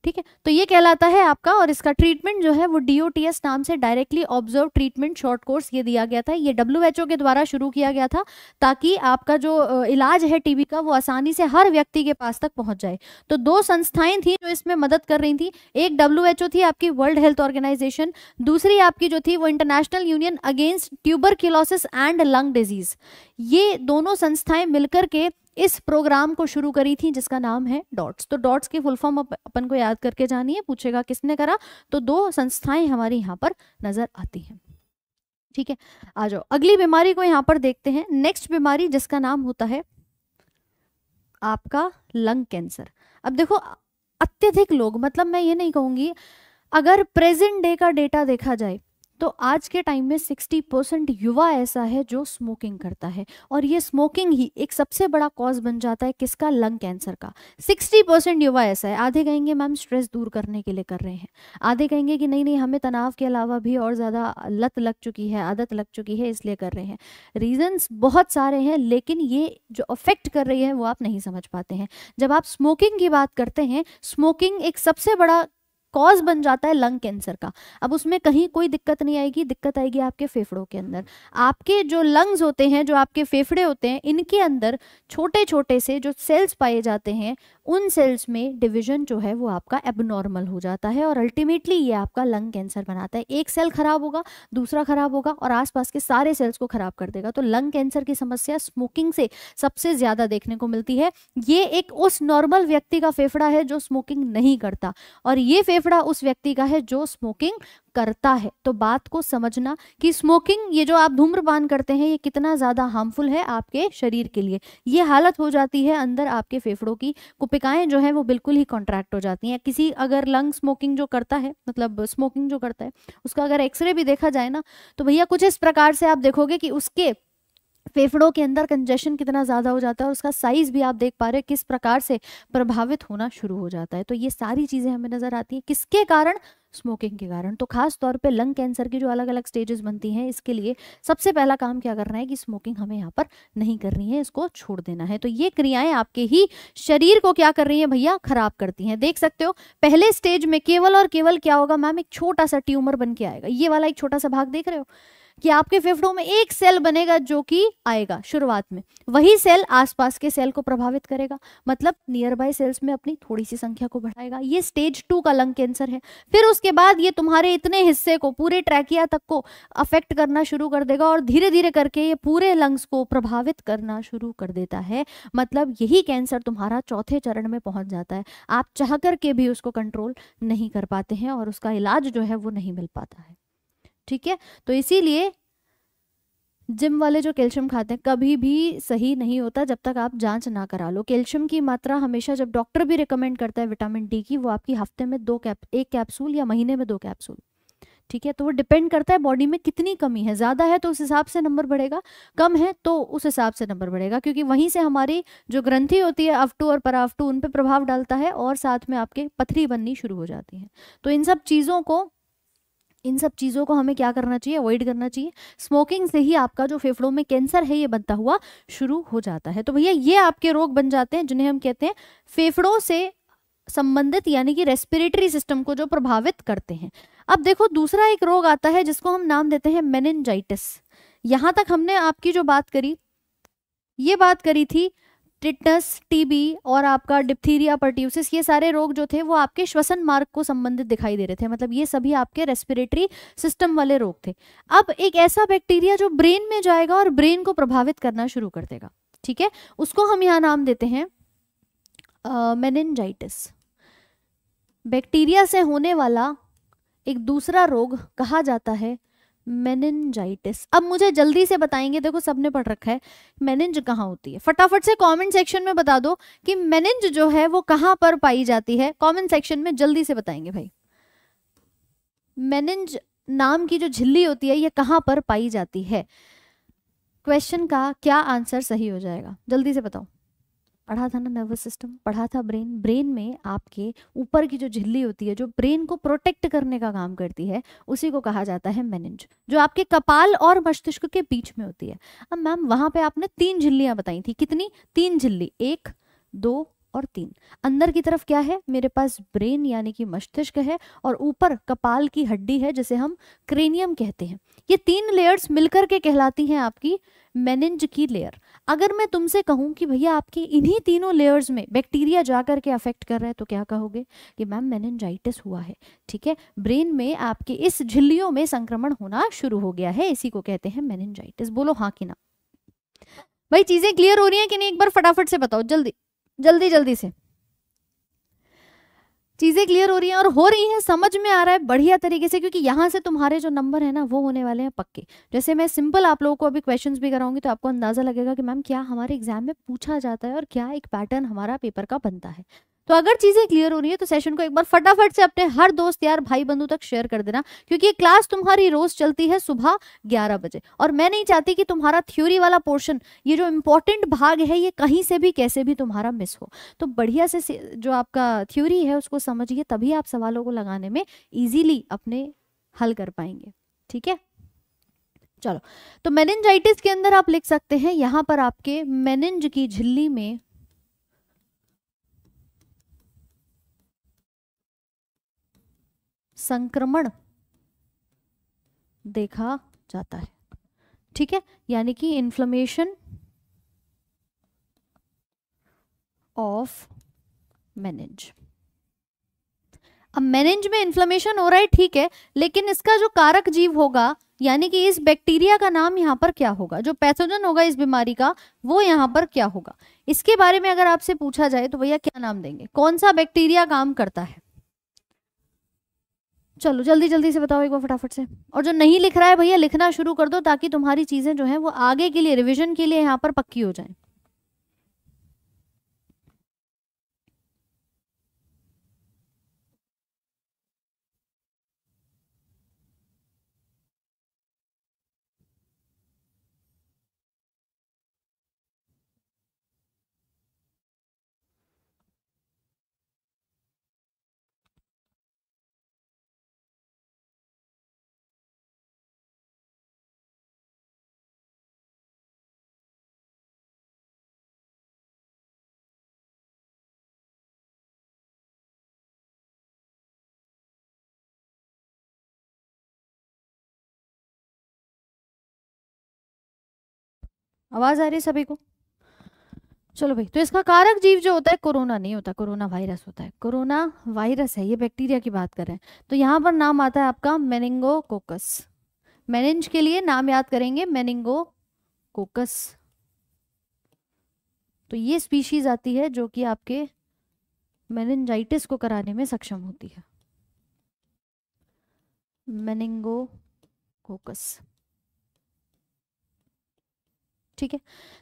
ठीक है। तो ये कहलाता है आपका, और इसका ट्रीटमेंट जो है वो DOTS नाम से directly observe treatment short course ये दिया गया था। ये WHO के द्वारा शुरू किया गया था ताकि आपका जो इलाज है टीबी का वो आसानी से हर व्यक्ति के पास तक पहुंच जाए। तो 2 संस्थाएं थी जो इसमें मदद कर रही थी, एक WHO थी आपकी वर्ल्ड हेल्थ ऑर्गेनाइजेशन, दूसरी आपकी जो थी वो international union against tuberculosis and lung disease. ये दोनों संस्थाएं मिलकर के इस प्रोग्राम को शुरू करी थी जिसका नाम है डॉट्स। तो डॉट्स की फुल फॉर्म अपन को याद करके जानी है, पूछेगा किसने करा, तो 2 संस्थाएं हमारी यहाँ पर नजर आती हैं, ठीक है। आ जाओ अगली बीमारी को यहाँ पर देखते हैं, नेक्स्ट बीमारी जिसका नाम होता है आपका लंग कैंसर। अब देखो अत्यधिक लोग, मतलब मैं ये नहीं कहूंगी, अगर प्रेजेंट डे का डेटा देखा जाए तो आज के टाइम में 60% युवा ऐसा है जो स्मोकिंग करता है और ये स्मोकिंग ही एक सबसे बड़ा कॉज बन जाता है किसका, लंग कैंसर का। 60% युवा ऐसा है। आधे कहेंगे मैम स्ट्रेस दूर करने के लिए कर रहे हैं, आधे कहेंगे कि नहीं नहीं हमें तनाव के अलावा भी और ज़्यादा लत लग चुकी है, आदत लग चुकी है इसलिए कर रहे हैं। रीजन्स बहुत सारे हैं लेकिन ये जो अफेक्ट कर रही है वो आप नहीं समझ पाते हैं। जब आप स्मोकिंग की बात करते हैं, स्मोकिंग एक सबसे बड़ा कॉज बन जाता है लंग कैंसर का। अब उसमें कहीं कोई दिक्कत नहीं आएगी, दिक्कत आएगी आपके फेफड़ों के अंदर। आपके जो लंग्स होते हैं, जो आपके फेफड़े होते हैं, इनके अंदर छोटे छोटे से जो सेल्स पाए जाते हैं उन सेल्स में डिवीजन जो है वो आपका एबनॉर्मल हो जाता है और अल्टीमेटली ये आपका लंग कैंसर बनाता है। एक सेल खराब होगा, दूसरा खराब होगा और आसपास के सारे सेल्स को खराब कर देगा। तो लंग कैंसर की समस्या स्मोकिंग से सबसे ज़्यादा देखने को मिलती है। ये एक उस नॉर्मल व्यक्ति का फेफड़ा है जो स्मोकिंग नहीं करता और ये फेफड़ा उस व्यक्ति का है जो स्मोकिंग करता है। तो बात को समझना कि स्मोकिंग, ये जो आप धूम्रपान करते हैं, ये कितना ज़्यादा हार्मफुल है आपके शरीर के लिए। ये हालत हो जाती है अंदर आपके फेफड़ों की, कुपिकाएं जो हैं वो बिल्कुल ही कॉन्ट्रैक्ट हो जाती हैं। किसी अगर लंग स्मोकिंग जो करता है, मतलब स्मोकिंग जो करता है, उसका अगर एक्सरे भी देखा जाए ना, तो भैया कुछ इस प्रकार से आप देखोगे कि उसके फेफड़ों के अंदर कंजेशन कितना ज़्यादा हो जाता है और उसका साइज़ भी आप देख पा रहे हैं किस प्रकार से प्रभावित होना शुरू हो जाता है। तो ये सारी चीज़ें हमें नज़र आती हैं किसके कारण, स्मोकिंग के कारण। तो खास तौर पे लंग कैंसर की जो अलग अलग स्टेजेस बनती हैं, इसके लिए सबसे पहला काम क्या करना है कि स्मोकिंग हमें यहाँ पर नहीं करनी है, इसको छोड़ देना है। तो ये क्रियाएं आपके ही शरीर को क्या कर रही हैं भैया, खराब करती हैं। देख सकते हो पहले स्टेज में केवल और केवल क्या होगा मैम, एक छोटा सा ट्यूमर बन के आएगा। ये वाला एक छोटा सा भाग देख रहे हो कि आपके फेफड़ों में एक सेल बनेगा जो कि आएगा शुरुआत में, वही सेल आसपास के सेल को प्रभावित करेगा, मतलब नियर बाय सेल्स में अपनी थोड़ी सी संख्या को बढ़ाएगा। ये स्टेज 2 का लंग कैंसर है। फिर उसके बाद ये तुम्हारे इतने हिस्से को, पूरे ट्रैकिया तक को अफेक्ट करना शुरू कर देगा और धीरे धीरे करके ये पूरे लंग्स को प्रभावित करना शुरू कर देता है। मतलब यही कैंसर तुम्हारा चौथे चरण में पहुंच जाता है। आप चाह कर के भी उसको कंट्रोल नहीं कर पाते हैं और उसका इलाज जो है वो नहीं मिल पाता है, ठीक है। तो इसीलिए जिम वाले जो कैल्शियम खाते हैं कभी भी सही नहीं होता जब तक आप जांच ना करा लो। कैल्शियम की मात्रा हमेशा, जब डॉक्टर भी रिकमेंड करता है विटामिन डी की, वो आपकी हफ्ते में एक कैप्सूल या महीने में 2 कैप्सूल, ठीक है। तो वो डिपेंड करता है बॉडी में कितनी कमी है। ज़्यादा है तो उस हिसाब से नंबर बढ़ेगा, कम है तो उस हिसाब से नंबर बढ़ेगा, क्योंकि वहीं से हमारी जो ग्रंथि होती है अवटू और परावटू उन पर प्रभाव डालता है और साथ में आपके पथरी बननी शुरू हो जाती है। तो इन सब चीज़ों को हमें क्या करना चाहिए, अवॉइड करना चाहिए। स्मोकिंग से ही आपका जो फेफड़ों में कैंसर है ये बनता हुआ शुरू हो जाता है। तो भैया ये आपके रोग बन जाते हैं जिन्हें हम कहते हैं फेफड़ों से संबंधित, यानी कि रेस्पिरेटरी सिस्टम को जो प्रभावित करते हैं। अब देखो दूसरा एक रोग आता है जिसको हम नाम देते हैं मेनिंजाइटिस। यहाँ तक हमने आपकी जो बात करी, ये बात करी थी टिटनस, टीबी और आपका डिप्थीरिया, पर्ट्यूसिस, ये सारे रोग जो थे वो आपके श्वसन मार्ग को संबंधित दिखाई दे रहे थे, मतलब ये सभी आपके रेस्पिरेटरी सिस्टम वाले रोग थे। अब एक ऐसा बैक्टीरिया जो ब्रेन में जाएगा और ब्रेन को प्रभावित करना शुरू कर देगा, ठीक है, उसको हम यहाँ नाम देते हैं मेनिंजाइटिस। बैक्टीरिया से होने वाला एक दूसरा रोग कहा जाता है मेनिंजाइटिस। अब मुझे जल्दी से बताएंगे, देखो सबने पढ़ रखा है मेनिंज कहाँ होती है, फटाफट से कमेंट सेक्शन में बता दो कि मेनिंज जो है वो कहाँ पर पाई जाती है। कमेंट सेक्शन में जल्दी से बताएंगे भाई, मेनिंज नाम की जो झिल्ली होती है ये कहाँ पर पाई जाती है। क्वेश्चन का क्या आंसर सही हो जाएगा, जल्दी से बताओ। पढ़ा था ना नर्वस सिस्टम, पढ़ा था ब्रेन। ब्रेन में आपके ऊपर की जो झिल्ली होती है जो ब्रेन को प्रोटेक्ट करने का काम करती है, उसी को कहा जाता है मेनिंज, जो आपके कपाल और मस्तिष्क के बीच में होती है। अब मैम वहाँ पे आपने 3 झिल्लियाँ बताई थी, कितनी? 3 झिल्ली, 1, 2 और 3। अंदर की तरफ क्या है मेरे पास, ब्रेन यानी कि मस्तिष्क है, और ऊपर कपाल की हड्डी है जिसे हम क्रेनियम कहते हैं। ये 3 लेयर्स मिलकर के कहलाती हैं आपकी मेनिंज की लेयर। अगर मैं तुमसे कहूं कि भैया आपके इन्हीं 3 लेयर्स में बैक्टीरिया जाकर के अफेक्ट कर रहा है, तो क्या कहोगे कि मैम मेनिंजाइटिस हुआ है, ठीक है। ब्रेन में आपके इस झिल्लियों में संक्रमण होना शुरू हो गया है, इसी को कहते हैं मेनिंजाइटिस। बोलो हाँ कि ना भाई, चीजें क्लियर हो रही हैं कि नहीं, एक बार फटाफट से बताओ, जल्दी जल्दी जल्दी से। चीजें क्लियर हो रही हैं और हो रही हैं, समझ में आ रहा है बढ़िया तरीके से, क्योंकि यहाँ से तुम्हारे जो नंबर है ना वो होने वाले हैं पक्के। जैसे मैं सिंपल आप लोगों को अभी क्वेश्चंस भी कराऊंगी तो आपको अंदाजा लगेगा कि मैम क्या हमारे एग्जाम में पूछा जाता है और क्या एक पैटर्न हमारा पेपर का बनता है। तो अगर चीजें क्लियर हो रही है तो सेशन को एक बार फटाफट से अपने हर दोस्त यार, भाई बंधु तक शेयर कर देना, क्योंकि ये क्लास तुम्हारी रोज चलती है सुबह 11 बजे और मैं नहीं चाहती कि तुम्हारा थ्योरी वाला पोर्शन, ये जो इम्पोर्टेंट भाग है, ये कहीं से भी कैसे भी तुम्हारा मिस हो। तो बढ़िया से जो आपका थ्योरी है उसको समझिए, तभी आप सवालों को लगाने में ईजिली अपने हल कर पाएंगे, ठीक है। चलो, तो मेनिंजाइटिस के अंदर आप लिख सकते हैं, यहाँ पर आपके मेनिंज की झिल्ली में संक्रमण देखा जाता है, ठीक है, यानी कि इन्फ्लेमेशन ऑफ मेनिंज। अब मेनिंज में इन्फ्लेमेशन हो रहा है, ठीक है, लेकिन इसका जो कारक जीव होगा, यानी कि इस बैक्टीरिया का नाम यहाँ पर क्या होगा, जो पैथोजन होगा इस बीमारी का, वो यहाँ पर क्या होगा, इसके बारे में अगर आपसे पूछा जाए तो भैया क्या नाम देंगे, कौन सा बैक्टीरिया काम करता है। चलो जल्दी जल्दी से बताओ एक बार फटाफट से। और जो नहीं लिख रहा है भैया लिखना शुरू कर दो ताकि तुम्हारी चीजें जो है वो आगे के लिए रिवीजन के लिए यहाँ पर पक्की हो जाए। आवाज आ रही है सभी को? चलो भाई, तो इसका कारक जीव जो होता है कोरोना नहीं होता, कोरोना वायरस होता है। कोरोना वायरस है, ये बैक्टीरिया की बात कर रहे हैं। तो यहाँ पर नाम आता है आपका मेनिंगोकोकस। मेनिंज के लिए नाम याद करेंगे मेनिंगोकोकस। तो ये स्पीशीज आती है जो कि आपके मेनिंजाइटिस को कराने में सक्षम होती है, मेनिंगोकोकस। ठीक है,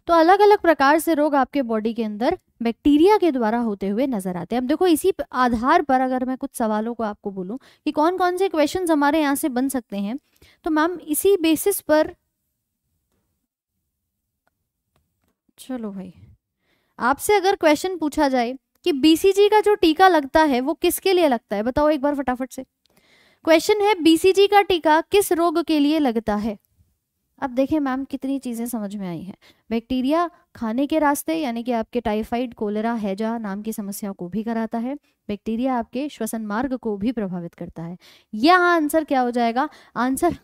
तो अलग अलग प्रकार से रोग आपके बॉडी के अंदर बैक्टीरिया के द्वारा होते हुए नजर आते हैं। अब देखो इसी आधार पर अगर मैं कुछ सवालों को आपको बोलूं कि कौन कौन से क्वेश्चंस हमारे यहाँ से बन सकते हैं, तो मैम इसी बेसिस पर, चलो भाई, आपसे अगर क्वेश्चन पूछा जाए कि बीसीजी का जो टीका लगता है वो किसके लिए लगता है, बताओ एक बार फटाफट से। क्वेश्चन है बीसीजी का टीका किस रोग के लिए लगता है। अब देखें मैम कितनी चीज़ें समझ में आई हैं। बैक्टीरिया खाने के रास्ते यानी कि आपके टाइफाइड, कोलेरा, हैजा नाम की समस्याओं को भी कराता है। बैक्टीरिया आपके श्वसन मार्ग को भी प्रभावित करता है। यहाँ आंसर क्या हो जाएगा? Answer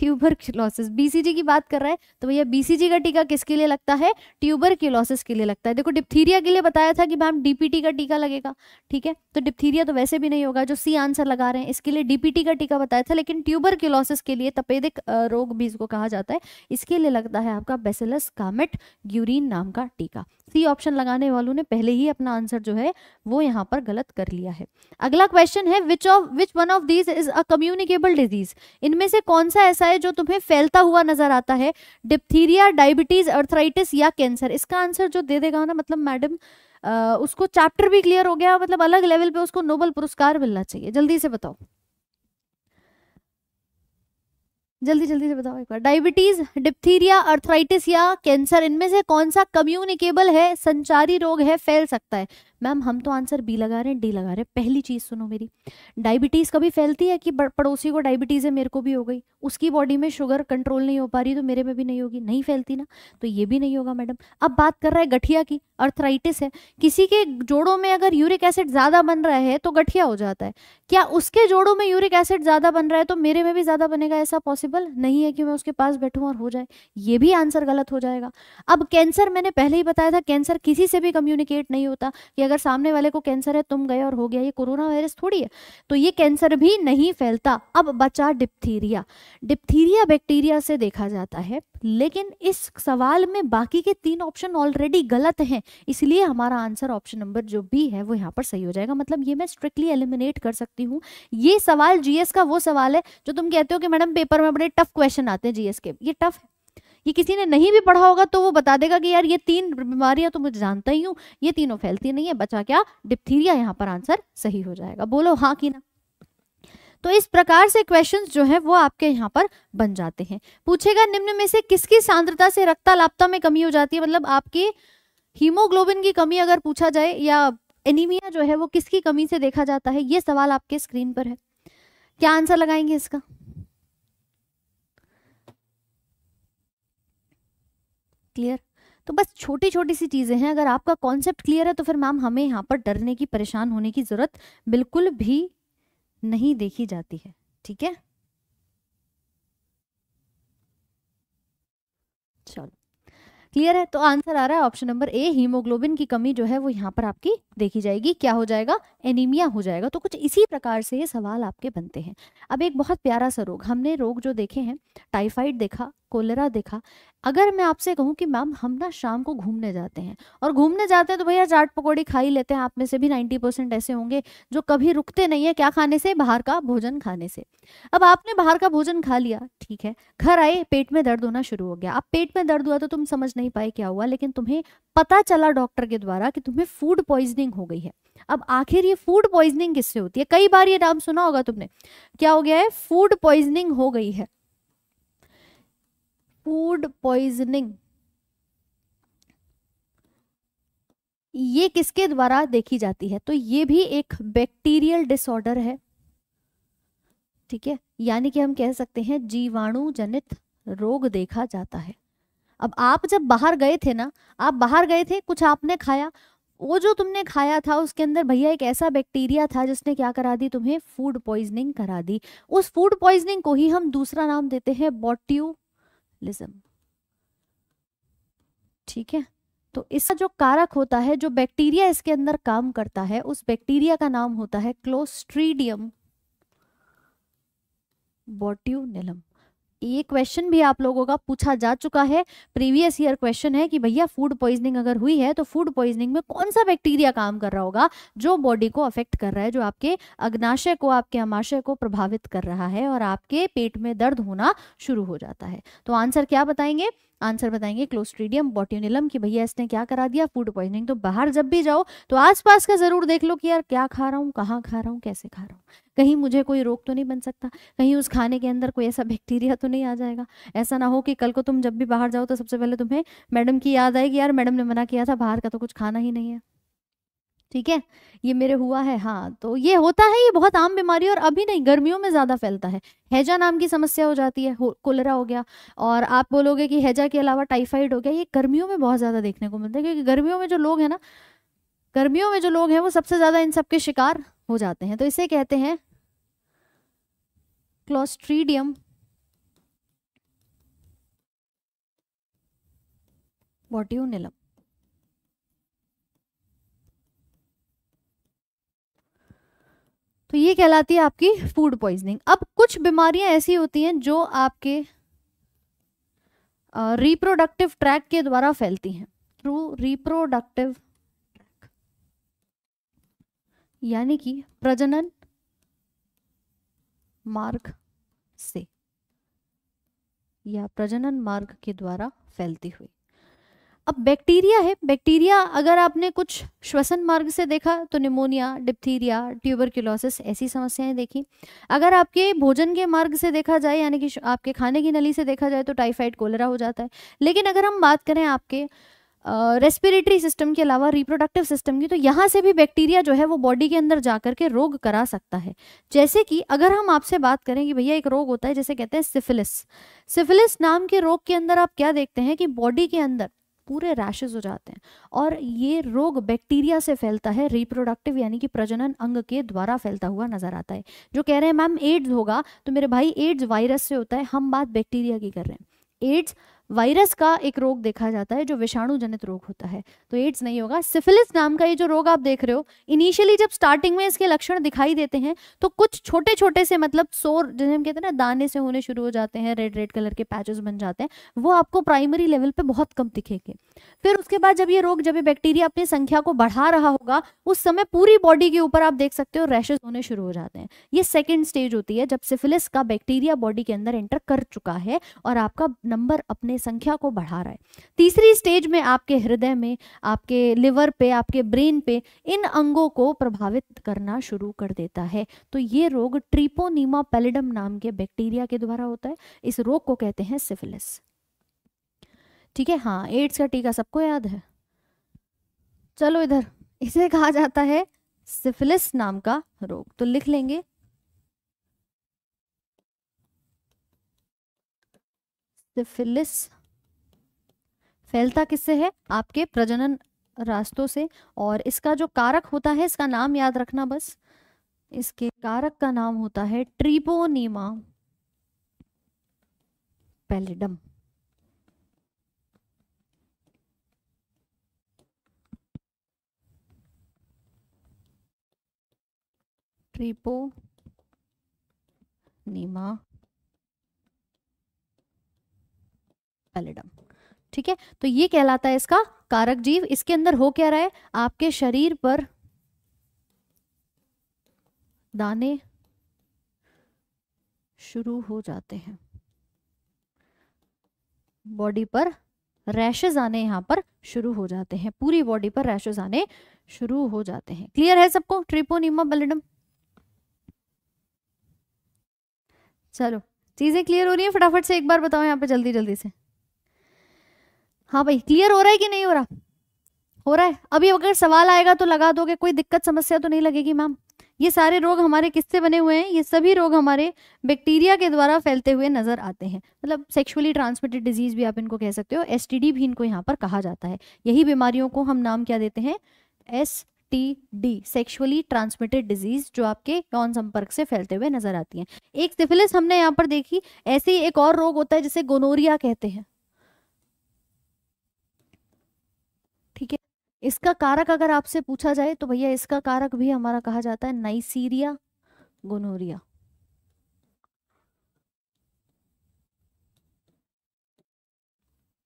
tuberculosis. बीसीजी की बात कर रहा है तो भैया बीसीजी का टीका किसके लिए लगता है? ट्यूबरक्यूलोसिस के लिए लगता है। देखो डिप्थीरिया के लिए बताया था कि मैम डीपीटी का टीका लगेगा, ठीक है, तो डिप्थीरिया तो वैसे भी नहीं होगा जो सी आंसर लगा रहे हैं, इसके लिए डीपीटी का टीका बताया था। लेकिन ट्यूबरक्यूलोसिस के लिए, तपेदिक रोग भी इसको कहा जाता है, इसके लिए लगता है आपका बैसिलस कामेट ग्यूरिन नाम का टीका। सी ऑप्शन लगाने वालों ने पहले ही अपना आंसर जो है वो यहाँ पर गलत कर लिया है। अगला क्वेश्चन है which one of these is a communicable disease. इनमें से कौन सा ऐसा है जो तुम्हें फैलता हुआ नजर आता है? डिप्थीरिया, डायबिटीज, अर्थराइटिस या कैंसर। इसका आंसर जो दे देगा ना, मतलब मैडम उसको चैप्टर भी क्लियर हो गया, मतलब अलग लेवल पे उसको नोबेल पुरस्कार मिलना चाहिए। जल्दी से बताओ, जल्दी जल्दी से बताओ एक बार। डायबिटीज, डिप्थीरिया, अर्थराइटिस या कैंसर, इनमें से कौन सा कम्युनिकेबल है, संचारी रोग है, फैल सकता है? मैम हम तो आंसर बी लगा रहे हैं, डी लगा रहे हैं। पहली चीज सुनो मेरी, डायबिटीज कभी फैलती है कि पड़ोसी को डायबिटीज है, मेरे को भी हो गई, उसकी बॉडी में शुगर कंट्रोल नहीं हो पा रही तो मेरे में भी नहीं होगी? नहीं फैलती ना, तो ये भी नहीं होगा मैडम। अब बात कर रहा है गठिया की, अर्थराइटिस है। किसी के जोड़ों में अगर यूरिक एसिड ज्यादा बन रहा है तो गठिया हो जाता है, क्या उसके जोड़ों में यूरिक एसिड ज्यादा बन रहा है तो मेरे में भी ज्यादा बनेगा? ऐसा पॉसिबल नहीं है कि मैं उसके पास बैठूं और हो जाए। ये भी आंसर गलत हो जाएगा। अब कैंसर, मैंने पहले ही बताया था कैंसर किसी से भी कम्युनिकेट नहीं होता कि अगर सामने वाले को कैंसर है तुम गए और हो गया, ये कोरोना वायरस थोड़ी है, तो ये कैंसर भी नहीं फैलता। अब बचा डिप्थीरिया। डिप्थीरिया बैक्टीरिया से देखा जाता है, लेकिन इस सवाल में बाकी के तीन ऑप्शन ऑलरेडी गलत हैं, इसलिए हमारा आंसर ऑप्शन नंबर जो भी है वो यहाँ पर सही हो जाएगा। मतलब ये मैं स्ट्रिक्टली एलिमिनेट कर सकती हूँ। ये सवाल जीएस का वो सवाल है जो तुम कहते हो कि मैडम पेपर में बड़े टफ क्वेश्चन आते हैं जीएस के, ये टफ है। ये किसी ने नहीं भी पढ़ा होगा तो वो बता देगा कि यार ये तीन बीमारियां तो मुझे जानता ही हूँ, ये तीनों फैलती नहीं है, बचा क्या? डिप्थीरिया। यहाँ पर आंसर सही हो जाएगा। बोलो हाँ कि ना। तो इस प्रकार से क्वेश्चंस जो है वो आपके यहाँ पर बन जाते हैं। पूछेगा निम्न में से किसकी सांद्रता से रक्ताल्पता में कमी हो जाती है, मतलब आपके हीमोग्लोबिन की कमी अगर पूछा जाए या एनीमिया जो है वो किसकी कमी से देखा जाता है, ये सवाल आपके स्क्रीन पर है। क्या आंसर लगाएंगे इसका? क्लियर? तो बस छोटी छोटी सी चीजें हैं, अगर आपका कॉन्सेप्ट क्लियर है तो फिर मैम हमें यहाँ पर डरने की, परेशान होने की जरूरत बिल्कुल भी नहीं देखी जाती है। ठीक है, चलो क्लियर है। तो आंसर आ रहा है ऑप्शन नंबर ए, हीमोग्लोबिन की कमी जो है वो यहाँ पर आपकी देखी जाएगी, क्या हो जाएगा, एनीमिया हो जाएगा। तो कुछ इसी प्रकार से ये सवाल आपके बनते हैं। अब एक बहुत प्यारा सा रोग, हमने रोग जो देखे हैं, टाइफाइड देखा, कोलेरा देखा। अगर मैं आपसे कहूँ कि मैम हम ना शाम को घूमने जाते हैं, और घूमने जाते हैं तो भैया चाट पकौड़ी खा ही लेते हैं, आप में से भी 90% ऐसे होंगे जो कभी रुकते नहीं है, क्या खाने से, बाहर का भोजन खाने से। अब आपने बाहर का भोजन खा लिया, ठीक है, घर आए, पेट में दर्द होना शुरू हो गया। अब पेट में दर्द हुआ तो तुम समझ नहीं पाए क्या हुआ, लेकिन तुम्हें पता चला डॉक्टर के द्वारा कि तुम्हें फूड पॉइजनिंग हो गई है। अब आखिर ये फूड पॉइजनिंग किससे होती है, कई बार ये नाम सुना होगा तुमने, क्या हो गया है, फूड पॉइजनिंग हो गई है। फूड पॉइजनिंग ये किसके द्वारा देखी जाती है, तो ये भी एक बैक्टीरियल डिसऑर्डर है, ठीक है, यानी कि हम कह सकते हैं जीवाणु जनित रोग देखा जाता है। अब आप जब बाहर गए थे ना, आप बाहर गए थे, कुछ आपने खाया, वो जो तुमने खाया था उसके अंदर भैया एक ऐसा बैक्टीरिया था जिसने क्या करा दी, तुम्हें फूड पॉइजनिंग करा दी। उस फूड पॉइजनिंग को ही हम दूसरा नाम देते हैं बोट्यूलिज्म, ठीक है। तो इसका जो कारक होता है, जो बैक्टीरिया इसके अंदर काम करता है, उस बैक्टीरिया का नाम होता है क्लोस्ट्रीडियम बोट्यूलिनम। ये क्वेश्चन भी आप लोगों का पूछा जा चुका है, प्रीवियस ईयर क्वेश्चन है कि भैया फूड पॉइजनिंग अगर हुई है तो फूड पॉइजनिंग में कौन सा बैक्टीरिया काम कर रहा होगा जो बॉडी को अफेक्ट कर रहा है, जो आपके अग्नाशय को, आपके आमाशय को प्रभावित कर रहा है, और आपके पेट में दर्द होना शुरू हो जाता है। तो आंसर क्या बताएंगे, आंसर बताएंगे क्लोस्ट्रीडियम बोट्यूलिनम, कि भैया इसने क्या करा दिया, फूड पॉइजनिंग। तो बाहर जब भी जाओ तो आसपास का जरूर देख लो कि यार क्या खा रहा हूँ, कहाँ खा रहा हूँ, कैसे खा रहा हूँ, कहीं मुझे कोई रोग तो नहीं बन सकता, कहीं उस खाने के अंदर कोई ऐसा बैक्टीरिया तो नहीं आ जाएगा। ऐसा ना हो कि कल को तुम जब भी बाहर जाओ तो सबसे पहले तुम्हें मैडम की याद आएगी, यार मैडम ने मना किया था, बाहर का तो कुछ खाना ही नहीं है, ठीक है, ये मेरे हुआ है। हाँ, तो ये होता है, ये बहुत आम बीमारी है, और अभी नहीं, गर्मियों में ज़्यादा फैलता है। हैजा नाम की समस्या हो जाती है, कोलेरा हो गया, और आप बोलोगे कि हैजा के अलावा टाइफाइड हो गया, ये गर्मियों में बहुत ज़्यादा देखने को मिलता है, क्योंकि गर्मियों में जो लोग हैं ना, गर्मियों में जो लोग हैं वो सबसे ज़्यादा इन सब के शिकार हो जाते हैं। तो इसे कहते हैं क्लोस्ट्रीडियम बोट्यूलिनम। तो ये कहलाती है आपकी फूड पॉइजनिंग। अब कुछ बीमारियां ऐसी होती हैं जो आपके रिप्रोडक्टिव ट्रैक के द्वारा फैलती हैं, थ्रू रिप्रोडक्टिव ट्रैक, यानी कि प्रजनन मार्ग से या प्रजनन मार्ग के द्वारा फैलती हुई। अब बैक्टीरिया है, बैक्टीरिया अगर आपने कुछ श्वसन मार्ग से देखा तो निमोनिया, डिप्थीरिया, ट्यूबरक्यूलोसिस ऐसी समस्याएं देखी। अगर आपके भोजन के मार्ग से देखा जाए, यानी कि आपके खाने की नली से देखा जाए तो टाइफाइड, कोलेरा हो जाता है। लेकिन अगर हम बात करें आपके रेस्पिरेटरी सिस्टम के अलावा रिप्रोडक्टिव सिस्टम की, तो यहाँ से भी बैक्टीरिया जो है वो बॉडी के अंदर जाकर के रोग करा सकता है। जैसे कि अगर हम आपसे बात करें कि भैया एक रोग होता है जैसे कहते हैं सिफिलिस, सिफिलिस नाम के रोग के अंदर आप क्या देखते हैं कि बॉडी के अंदर पूरे रैशेस हो जाते हैं, और ये रोग बैक्टीरिया से फैलता है, रिप्रोडक्टिव यानी कि प्रजनन अंग के द्वारा फैलता हुआ नजर आता है। जो कह रहे हैं मैम एड्स होगा, तो मेरे भाई एड्स वायरस से होता है, हम बात बैक्टीरिया की कर रहे हैं। एड्स वायरस का एक रोग देखा जाता है जो विषाणु जनित रोग होता है, तो एड्स नहीं होगा। सिफिलिस नाम का ये जो रोग आप देख रहे हो, इनिशियली जब स्टार्टिंग में इसके लक्षण दिखाई देते हैं तो कुछ छोटे छोटे से, मतलब सोर जिन्हें हम कहते हैं ना, दाने से होने शुरू हो जाते हैं, रेड रेड कलर के पैचेस बन जाते हैं, वो आपको प्राइमरी लेवल पे बहुत कम दिखेंगे। फिर उसके बाद जब ये रोग, जब ये बैक्टीरिया अपनी संख्या को बढ़ा रहा होगा, उस समय पूरी बॉडी के ऊपर आप देख सकते हो रैशेस होने शुरू हो जाते हैं। ये सेकेंड स्टेज होती है जब सिफिलिस का बैक्टीरिया बॉडी के अंदर एंटर कर चुका है और आपका नंबर अपने संख्या को बढ़ा रहा है। तीसरी स्टेज में आपके हृदय में, आपके लिवर पे, आपके ब्रेन पे, इन अंगों को प्रभावित करना शुरू कर देता है। तो ये रोग ट्रिपोनेमा पैलिडम नाम के बैक्टीरिया के द्वारा होता है। इस रोग को कहते हैं सिफिलिस, ठीक है। हाँ, एड्स का टीका सबको याद है, चलो इधर, इसे कहा जाता है सिफिलिस नाम का रोग। तो लिख लेंगे सिफिलिस। फैलता किससे है? आपके प्रजनन रास्तों से, और इसका जो कारक होता है, इसका नाम याद रखना बस, इसके कारक का नाम होता है ट्रिपोनेमा पैलिडम। Treponema pallidum. ठीक है, तो ये कहलाता है इसका कारक जीव। इसके अंदर हो क्या रहा है, आपके शरीर पर दाने शुरू हो जाते हैं, बॉडी पर रैशेज आने यहाँ पर शुरू हो जाते हैं, पूरी बॉडी पर रैशेज आने शुरू हो जाते हैं। क्लियर है सबको ट्रिपोनेमा पैलिडम? चलो चीजें क्लियर हो रही है, फटाफट से एक बार बताओ यहाँ पे जल्दी जल्दी से। हाँ भाई, क्लियर हो रहा है कि नहीं हो रहा? हो रहा है। अभी अगर सवाल आएगा तो लगा दोगे, कोई दिक्कत समस्या तो नहीं लगेगी मैम। ये सारे रोग हमारे किससे बने हुए हैं? ये सभी रोग हमारे बैक्टीरिया के द्वारा फैलते हुए नजर आते हैं, मतलब सेक्सुअली ट्रांसमिटेड डिजीज भी आप इनको कह सकते हो, एसटीडी भी इनको यहाँ पर कहा जाता है। यही बीमारियों को हम नाम क्या देते हैं, STD, सेक्सुअली ट्रांसमिटेड डिजीज, जो आपके यौन संपर्क से फैलते हुए नजर आती हैं। एक सिफिलिस हमने यहाँ पर देखी, ऐसे ही एक और रोग होता है जिसे गोनोरिया कहते हैं। ठीक है, इसका कारक अगर आपसे पूछा जाए तो भैया इसका कारक भी हमारा कहा जाता है नाइसीरिया गोनोरिया।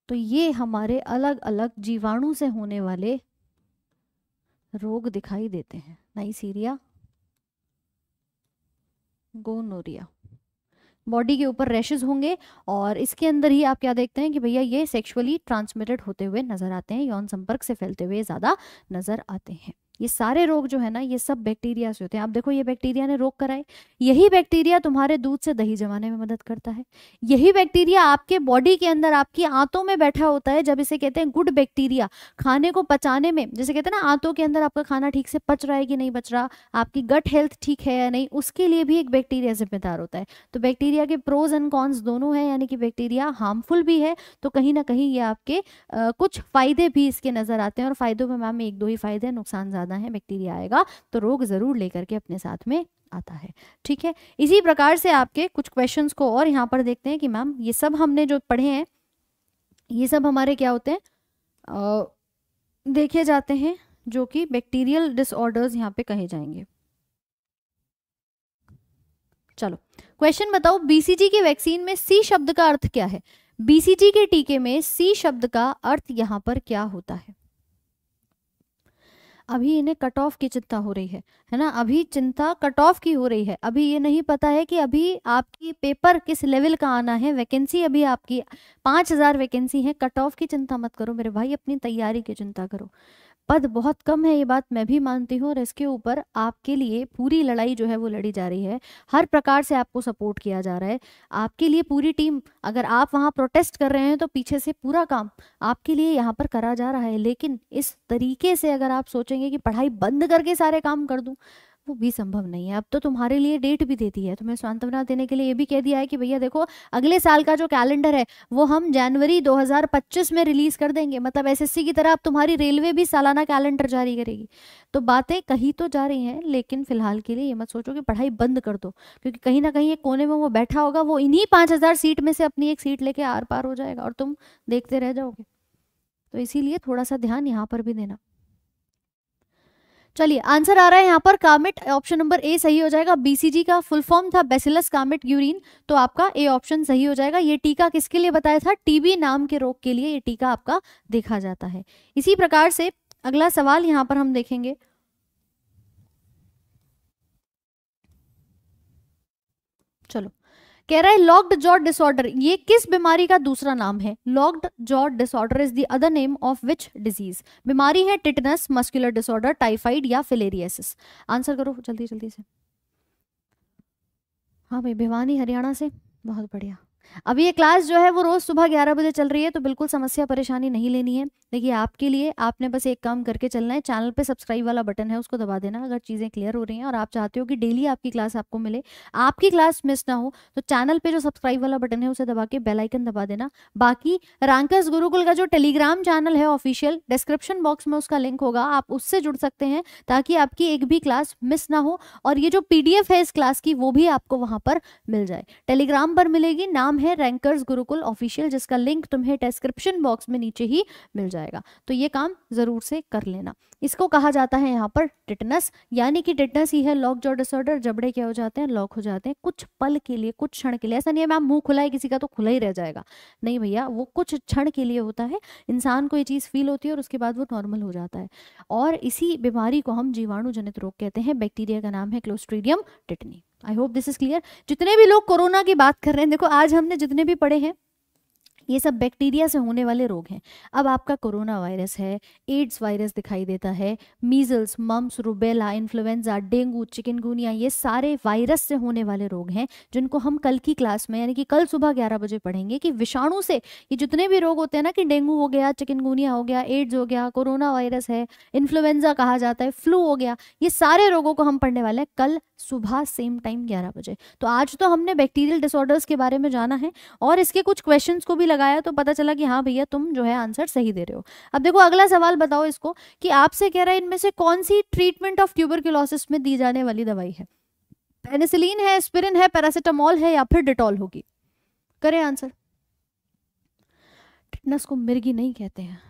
तो ये हमारे अलग अलग जीवाणु से होने वाले रोग दिखाई देते हैं, नाइसीरिया गोनोरिया। बॉडी के ऊपर रैशेज होंगे और इसके अंदर ही आप क्या देखते हैं कि भैया ये सेक्सुअली ट्रांसमिटेड होते हुए नजर आते हैं, यौन संपर्क से फैलते हुए ज्यादा नजर आते हैं। ये सारे रोग जो है ना, ये सब बैक्टीरिया से होते हैं। आप देखो, ये बैक्टीरिया ने रोग कराए, यही बैक्टीरिया तुम्हारे दूध से दही जमाने में मदद करता है, यही बैक्टीरिया आपके बॉडी के अंदर आपकी आंतों में बैठा होता है। जब इसे कहते हैं गुड बैक्टीरिया, खाने को पचाने में, जैसे कहते हैं ना आंतों के अंदर आपका खाना ठीक से पच रहा है कि नहीं पच रहा, आपकी गट हेल्थ ठीक है या नहीं, उसके लिए भी एक बैक्टीरिया जिम्मेदार होता है। तो बैक्टीरिया के प्रोज एंड कॉन्स दोनों है, यानी कि बैक्टीरिया हार्मफुल भी है तो कहीं ना कहीं ये आपके कुछ फायदे भी इसके नजर आते हैं। और फायदों में मैम एक दो ही फायदे, नुकसान है, बैक्टीरिया आएगा तो रोग जरूर लेकर के अपने साथ में आता है। ठीक है, इसी प्रकार से आपके कुछ क्वेश्चंस को और यहाँ पर देखते हैं कि मैम ये सब हमने जो पढ़े हैं ये सब हमारे क्या होते हैं, देखे जाते हैं, जो कि बैक्टीरियल डिसऑर्डर्स यहाँ पे कहे जाएंगे। चलो क्वेश्चन बताओ, बीसीजी की वैक्सीन में सी शब्द का अर्थ क्या है? बीसीजी के टीके में सी शब्द का अर्थ यहाँ पर क्या होता है? अभी इन्हें कट ऑफ की चिंता हो रही है ना, अभी चिंता कट ऑफ की हो रही है। अभी ये नहीं पता है कि अभी आपकी पेपर किस लेवल का आना है, वैकेंसी अभी आपकी 5000 वैकेंसी है। कट ऑफ की चिंता मत करो मेरे भाई, अपनी तैयारी की चिंता करो। पद बहुत कम है, ये बात मैं भी मानती हूँ, और इसके ऊपर आपके लिए पूरी लड़ाई जो है वो लड़ी जा रही है, हर प्रकार से आपको सपोर्ट किया जा रहा है, आपके लिए पूरी टीम, अगर आप वहाँ प्रोटेस्ट कर रहे हैं तो पीछे से पूरा काम आपके लिए यहाँ पर करा जा रहा है। लेकिन इस तरीके से अगर आप सोचेंगे कि पढ़ाई बंद करके सारे काम कर दूँ, वो भी संभव नहीं है। अब तो तुम्हारे लिए डेट भी दे दी है, तुम्हें सांत्वना देने के लिए ये भी कह दिया है कि भैया देखो अगले साल का जो कैलेंडर है वो हम जनवरी 2025 में रिलीज कर देंगे, मतलब एसएससी की तरह अब तुम्हारी रेलवे भी सालाना कैलेंडर जारी करेगी। तो बातें कही तो जा रही हैं, लेकिन फिलहाल के लिए ये मत सोचो कि पढ़ाई बंद कर दो, क्योंकि कहीं ना कहीं एक कोने में वो बैठा होगा, वो इन्हीं 5000 सीट में से अपनी एक सीट लेके आर पार हो जाएगा और तुम देखते रह जाओगे। तो इसीलिए थोड़ा सा ध्यान यहाँ पर भी देना। चलिए आंसर आ रहा है यहाँ पर कामेट, ऑप्शन नंबर ए सही हो जाएगा। बीसीजी का फुल फॉर्म था बैसिलस कामेट ग्यूरिन, तो आपका ए ऑप्शन सही हो जाएगा। ये टीका किसके लिए बताया था? टीबी नाम के रोग के लिए ये टीका आपका देखा जाता है। इसी प्रकार से अगला सवाल यहाँ पर हम देखेंगे। चलो कह रहा है लॉक्ड जॉ डिसऑर्डर ये किस बीमारी का दूसरा नाम है? Locked jaw disorder is the other name of which disease? बीमारी है टिटनस, मस्कुलर डिसऑर्डर, टाइफाइड या फिलेरियासिस। आंसर करो जल्दी जल्दी से। हाँ भाई भिवानी हरियाणा से, बहुत बढ़िया। अभी ये क्लास जो है वो रोज सुबह 11 बजे चल रही है, तो बिल्कुल समस्या परेशानी नहीं लेनी है। देखिए आपके लिए आपने बस एक काम करके चलना है, चैनल पे सब्सक्राइब वाला बटन है उसको दबा देना अगर चीज़ें क्लियर हो रही हैं और आप चाहते हो कि डेली आपकी क्लास आपको मिले, आपकी क्लास मिस ना हो, तो चैनल पे जो सब्सक्राइब वाला बटन है उसे दबा के बेल आइकन दबा देना। बाकी रैंकर्स गुरुकुल का जो टेलीग्राम चैनल है ऑफिशियल, डिस्क्रिप्शन बॉक्स में उसका लिंक होगा, आप उससे जुड़ सकते हैं ताकि आपकी एक भी क्लास मिस ना हो। और ये जो PDF है इस क्लास की वो भी आपको वहाँ पर मिल जाए, टेलीग्राम पर मिलेगी, नाम नाम है रैंकर्स गुरुकुल ऑफिशियल, जिसका लिंक तुम्हें डिस्क्रिप्शन बॉक्स में नीचे ही मिल जाएगा। तो ये काम जरूर से कर लेना। इसको कहा जाता है यहाँ पर टिटनस, यानी कि टिटनस ही है लॉक जॉ डिसऑर्डर। जबड़े क्या हो जाते हैं, लॉक हो जाते हैं कुछ पल के लिए, कुछ क्षण के लिए। ऐसा नहीं है मैम मुंह खुला है किसी का तो खुला ही रह जाएगा, नहीं भैया, वो कुछ क्षण के लिए होता है। इंसान को ये चीज फील होती है और उसके बाद वो नॉर्मल हो जाता है। और इसी बीमारी को हम जीवाणु जनित रोग कहते हैं। बैक्टीरिया का नाम है clostridium tetani. I hope this is clear. जितने भी लोग कोरोना की बात कर रहे हैं, देखो आज हमने जितने भी पढ़े हैं ये सब बैक्टीरिया से होने वाले रोग हैं। अब आपका कोरोना वायरस है, एड्स वायरस दिखाई देता है, measles, mumps, rubella, influenza, dengue, chikungunya, ये सारे वायरस से होने वाले रोग हैं, जिनको हम कल की क्लास में यानी कि कल सुबह 11 बजे पढ़ेंगे कि विषाणु से ये जितने भी रोग होते हैं ना, कि डेंगू हो गया, चिकनगुनिया हो गया, एड्स हो गया, कोरोना वायरस है, इन्फ्लुएंजा कहा जाता है, फ्लू हो गया, ये सारे रोगों को हम पढ़ने वाले हैं कल सुबह सेम टाइम 11 बजे। तो आज तो हमने बैक्टीरियल डिसऑर्डर्स के बारे में जाना है और इसके कुछ क्वेश्चंस को भी लगाया, तो पता चला कि हाँ भैया तुम जो है आंसर सही दे रहे हो। अब देखो अगला सवाल बताओ इसको कि आपसे कह रहा है इनमें से कौन सी ट्रीटमेंट ऑफ ट्यूबरक्यूलोसिस में दी जाने वाली दवाई है? पेनिसिलिन है, एस्पिरिन है, पैरासिटामोल है, या फिर डिटॉल होगी? करें आंसर। टिटनस को मिर्गी नहीं कहते हैं।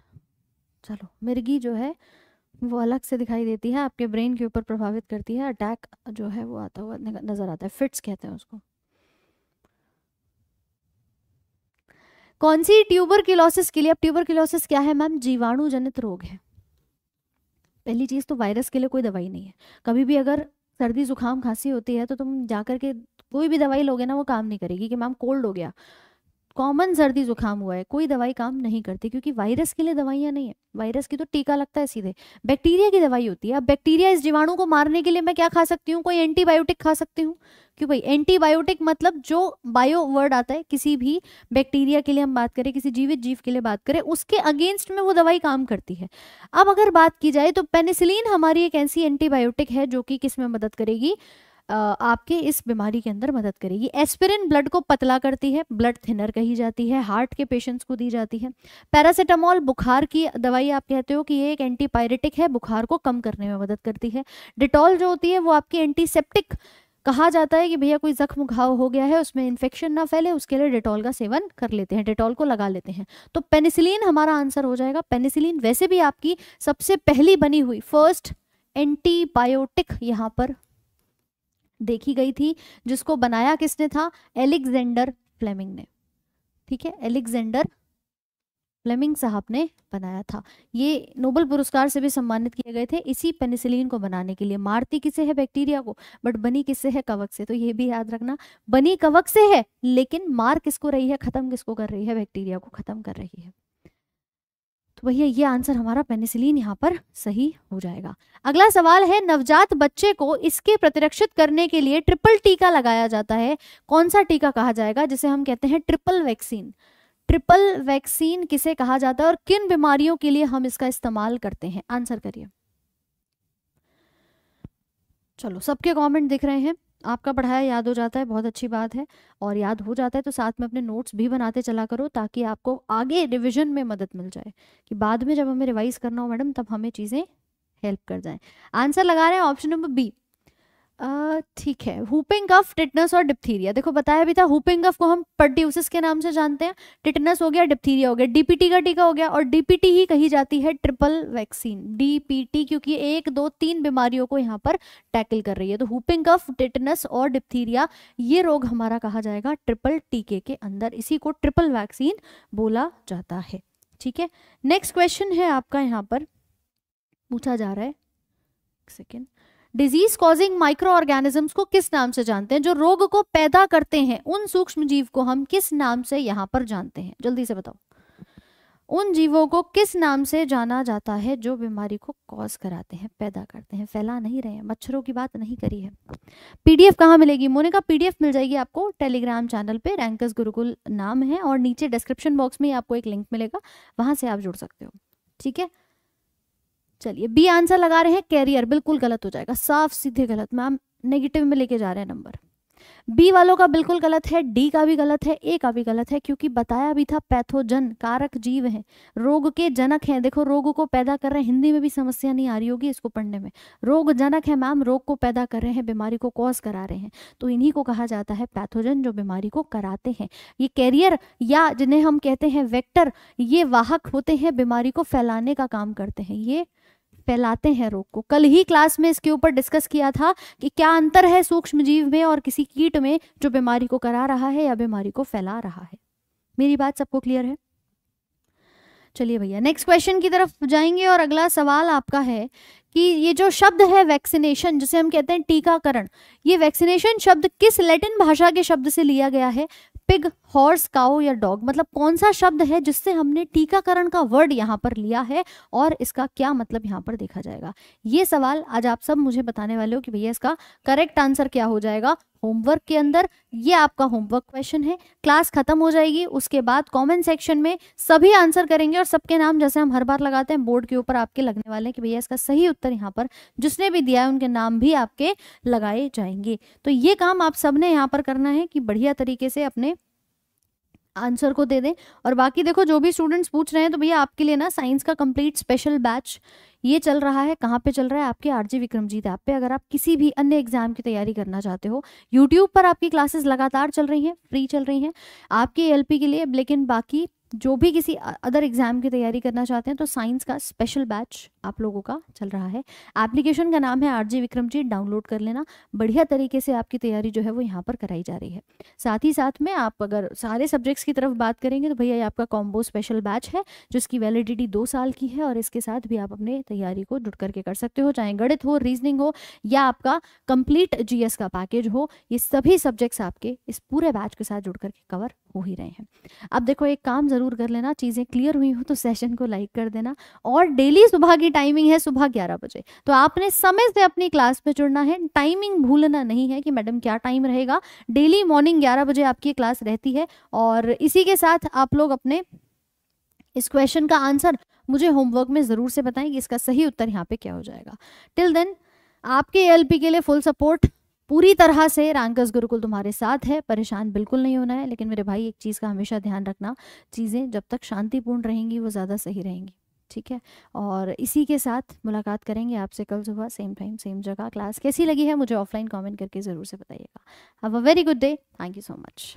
चलो, मिर्गी जो है वो अलग से दिखाई देती है, आपके ब्रेन के ऊपर प्रभावित करती है, अटैक जो है वो आता हुआ नजर आता है, फिट्स कहते हैं उसको। कौन सी ट्यूबरक्यूलोसिस के लिए? अब ट्यूबरक्यूलोसिस क्या है मैम? जीवाणु जनित रोग है। पहली चीज तो वायरस के लिए कोई दवाई नहीं है। कभी भी अगर सर्दी जुकाम खांसी होती है तो तुम जाकर के कोई भी दवाई लोगे ना, वो काम नहीं करेगी कि मैम कोल्ड हो गया, कॉमन सर्दी जुकाम हुआ है, कोई दवाई काम नहीं करती, क्योंकि वायरस के लिए दवाइयाँ नहीं है। वायरस की तो टीका लगता है सीधे, बैक्टीरिया की दवाई होती है। अब बैक्टीरिया इस जीवाणु को मारने के लिए मैं क्या खा सकती हूँ? कोई एंटीबायोटिक खा सकती हूँ? क्यों भाई? एंटीबायोटिक मतलब जो बायो वर्ड आता है, किसी भी बैक्टीरिया के लिए हम बात करें, किसी जीवित जीव के लिए बात करें, उसके अगेंस्ट में वो दवाई काम करती है। अब अगर बात की जाए तो पेनिसिलिन हमारी एक ऐसी एंटीबायोटिक है जो कि किस में मदद करेगी? आपके इस बीमारी के अंदर मदद करेगी। एस्पिरिन ब्लड को पतला करती है, ब्लड थिनर कही जाती है, हार्ट के पेशेंट्स को दी जाती है। पैरासिटामोल बुखार की दवाई आप कहते हो कि ये एक एंटीपायरेटिक है, बुखार को कम करने में मदद करती है। डिटॉल जो होती है वो आपकी एंटीसेप्टिक कहा जाता है कि भैया कोई जख्म घाव हो गया है, उसमें इन्फेक्शन ना फैले, उसके लिए डिटॉल का सेवन कर लेते हैं, डिटॉल को लगा लेते हैं। तो पेनिसिलिन हमारा आंसर हो जाएगा। पेनिसिलिन वैसे भी आपकी सबसे पहली बनी हुई फर्स्ट एंटीबायोटिक यहाँ पर देखी गई थी, जिसको बनाया किसने था? एलेक्जेंडर फ्लेमिंग ने। ठीक है, एलेक्जेंडर फ्लेमिंग साहब ने बनाया था। ये नोबेल पुरस्कार से भी सम्मानित किए गए थे इसी पेनिसिलिन को बनाने के लिए। मारती किसे है? बैक्टीरिया को, बट बनी किससे है? कवक से। तो ये भी याद रखना, बनी कवक से है, लेकिन मार किसको रही है, खत्म किसको कर रही है? बैक्टीरिया को खत्म कर रही है। तो भैया ये आंसर हमारा पेनिसिलिन यहाँ पर सही हो जाएगा। अगला सवाल है, नवजात बच्चे को इसके प्रतिरक्षित करने के लिए ट्रिपल टीका लगाया जाता है, कौन सा टीका कहा जाएगा, जिसे हम कहते हैं ट्रिपल वैक्सीन? ट्रिपल वैक्सीन किसे कहा जाता है और किन बीमारियों के लिए हम इसका इस्तेमाल करते हैं? आंसर करिए। चलो, सबके कमेंट दिख रहे हैं, आपका पढ़ाया याद हो जाता है, बहुत अच्छी बात है। और याद हो जाता है तो साथ में अपने नोट्स भी बनाते चला करो, ताकि आपको आगे रिवीजन में मदद मिल जाए, कि बाद में जब हमें रिवाइज करना हो मैडम तब हमें चीज़ें हेल्प कर जाएं। आंसर लगा रहे हैं ऑप्शन नंबर बी। ठीक है, हुपिंग कफ, टिटनस और डिप्थीरिया। देखो बताया भी था, हुपिंग कफ को हम पर्ट्यूसिस के नाम से जानते हैं, टिटनस हो गया, डिप्थीरिया हो गया, डीपीटी का टीका हो गया, और डीपीटी ही कही जाती है ट्रिपल वैक्सीन, डीपीटी, क्योंकि 1, 2, 3 बीमारियों को यहाँ पर टैकल कर रही है। तो हुपिंग कफ, टिटनस और डिप्थीरिया ये रोग हमारा कहा जाएगा ट्रिपल टीके के अंदर, इसी को ट्रिपल वैक्सीन बोला जाता है। ठीक है, नेक्स्ट क्वेश्चन है आपका, यहाँ पर पूछा जा रहा है, एक second, disease causing micro organisms को किस नाम से जानते हैं? जो रोग को पैदा करते हैं उन सूक्ष्म जीव को हम किस नाम से यहाँ पर जानते हैं? जल्दी से बताओ, उन जीवों को किस नाम से जाना जाता है जो बीमारी को कॉज कराते हैं, पैदा करते हैं? फैला नहीं रहे हैं, मच्छरों की बात नहीं करी है। पीडीएफ कहाँ मिलेगी मोनिका? पीडीएफ मिल जाएगी आपको टेलीग्राम चैनल पे, रैंकर्स गुरुकुल नाम है, और नीचे डिस्क्रिप्शन बॉक्स में आपको एक लिंक मिलेगा, वहां से आप जुड़ सकते हो। ठीक है, चलिए, बी आंसर लगा रहे हैं, कैरियर। बिल्कुल गलत हो जाएगा, साफ सीधे गलत, मैम नेगेटिव में लेके जा रहे हैं नंबर। बी वालों का बिल्कुल गलत है, डी का भी गलत है, ए का भी गलत है, क्योंकि बताया भी था पैथोजन कारक जीव है, रोग के जनक है। देखो रोग को पैदा कर रहे हैं, हिंदी में भी समस्या नहीं आ रही होगी इसको पढ़ने में। रोग जनक है मैम, रोग को पैदा कर रहे हैं, बीमारी को कॉज करा रहे हैं, तो इन्हीं को कहा जाता है पैथोजन, जो बीमारी को कराते हैं। ये कैरियर या जिन्हें हम कहते हैं वेक्टर, ये वाहक होते हैं, बीमारी को फैलाने का काम करते हैं, ये फैलाते हैं रोग को। कल ही क्लास में इसके ऊपर डिस्कस किया था कि क्या अंतर है सूक्ष्म जीव में और किसी कीट में जो बीमारी को करा रहा है या बीमारी को फैला रहा है। मेरी बात सबको क्लियर है? चलिए भैया नेक्स्ट क्वेश्चन की तरफ जाएंगे और अगला सवाल आपका है कि ये जो शब्द है वैक्सीनेशन, जिसे हम कहते हैं टीकाकरण, ये वैक्सीनेशन शब्द किस लैटिन भाषा के शब्द से लिया गया है? पिग, हॉर्स, काऊ या डॉग? मतलब कौन सा शब्द है जिससे हमने टीकाकरण का वर्ड यहाँ पर लिया है और इसका क्या मतलब यहाँ पर देखा जाएगा। ये सवाल आज आप सब मुझे बताने वाले हो कि भैया इसका करेक्ट आंसर क्या हो जाएगा होमवर्क के अंदर। ये आपका होमवर्क क्वेश्चन है। क्लास खत्म हो जाएगी उसके बाद कमेंट सेक्शन में सभी आंसर करेंगे और सबके नाम जैसे हम हर बार लगाते हैं बोर्ड के ऊपर आपके लगने वाले हैं कि भैया इसका सही उत्तर यहाँ पर जिसने भी दिया है उनके नाम भी आपके लगाए जाएंगे। तो ये काम आप सबने यहाँ पर करना है कि बढ़िया तरीके से अपने आंसर को दे दें। और बाकी देखो जो भी स्टूडेंट्स पूछ रहे हैं तो भैया आपके लिए ना साइंस का कंप्लीट स्पेशल बैच ये चल रहा है। कहाँ पे चल रहा है? आपके आरजी विक्रमजीत ऐप पे। अगर आप किसी भी अन्य एग्जाम की तैयारी करना चाहते हो, यूट्यूब पर आपकी क्लासेस लगातार चल रही हैं, फ्री चल रही हैं आपके ALP के लिए, लेकिन बाकी जो भी किसी अदर एग्जाम की तैयारी करना चाहते हैं तो साइंस का स्पेशल बैच आप लोगों का चल रहा है। एप्लीकेशन का नाम है आरजी विक्रमजीत, डाउनलोड कर लेना। बढ़िया तरीके से आपकी तैयारी जो है वो यहाँ पर कराई जा रही है। साथ ही साथ में आप अगर सारे सब्जेक्ट्स की तरफ बात करेंगे तो भैया ये आपका कॉम्बो स्पेशल बैच है जिसकी वैलिडिटी 2 साल की है और इसके साथ भी आप अपने तैयारी को जुट करके कर सकते हो, चाहे गणित हो, रीजनिंग हो या आपका कंप्लीट GS का पैकेज हो। ये सभी सब्जेक्ट्स आपके इस पूरे बैच के साथ जुड़ करके कवर हो ही रहे हैं। अब देखो एक काम जरूर कर लेना, चीजें क्लियर हुई हो तो सेशन को लाइक कर देना। और डेली सुबह की टाइमिंग है सुबह 11 बजे, तो आपने समय से अपनी क्लास में जुड़ना है। टाइमिंग भूलना नहीं है कि मैडम क्या टाइम रहेगा। डेली मॉर्निंग 11 बजे आपकी क्लास रहती है। और इसी के साथ आप लोग अपने इस क्वेश्चन का आंसर मुझे होमवर्क में जरूर से बताएं कि इसका सही उत्तर यहाँ पे क्या हो जाएगा। टिल देन आपके ALP के लिए फुल सपोर्ट, पूरी तरह से रैंकर्स गुरुकुल तुम्हारे साथ है, परेशान बिल्कुल नहीं होना है। लेकिन मेरे भाई एक चीज़ का हमेशा ध्यान रखना, चीज़ें जब तक शांतिपूर्ण रहेंगी वो ज़्यादा सही रहेंगी, ठीक है। और इसी के साथ मुलाकात करेंगे आपसे कल सुबह सेम टाइम सेम जगह। क्लास कैसी लगी है मुझे ऑफलाइन कमेंट करके ज़रूर से बताइएगा। Have a very good day, thank you so much.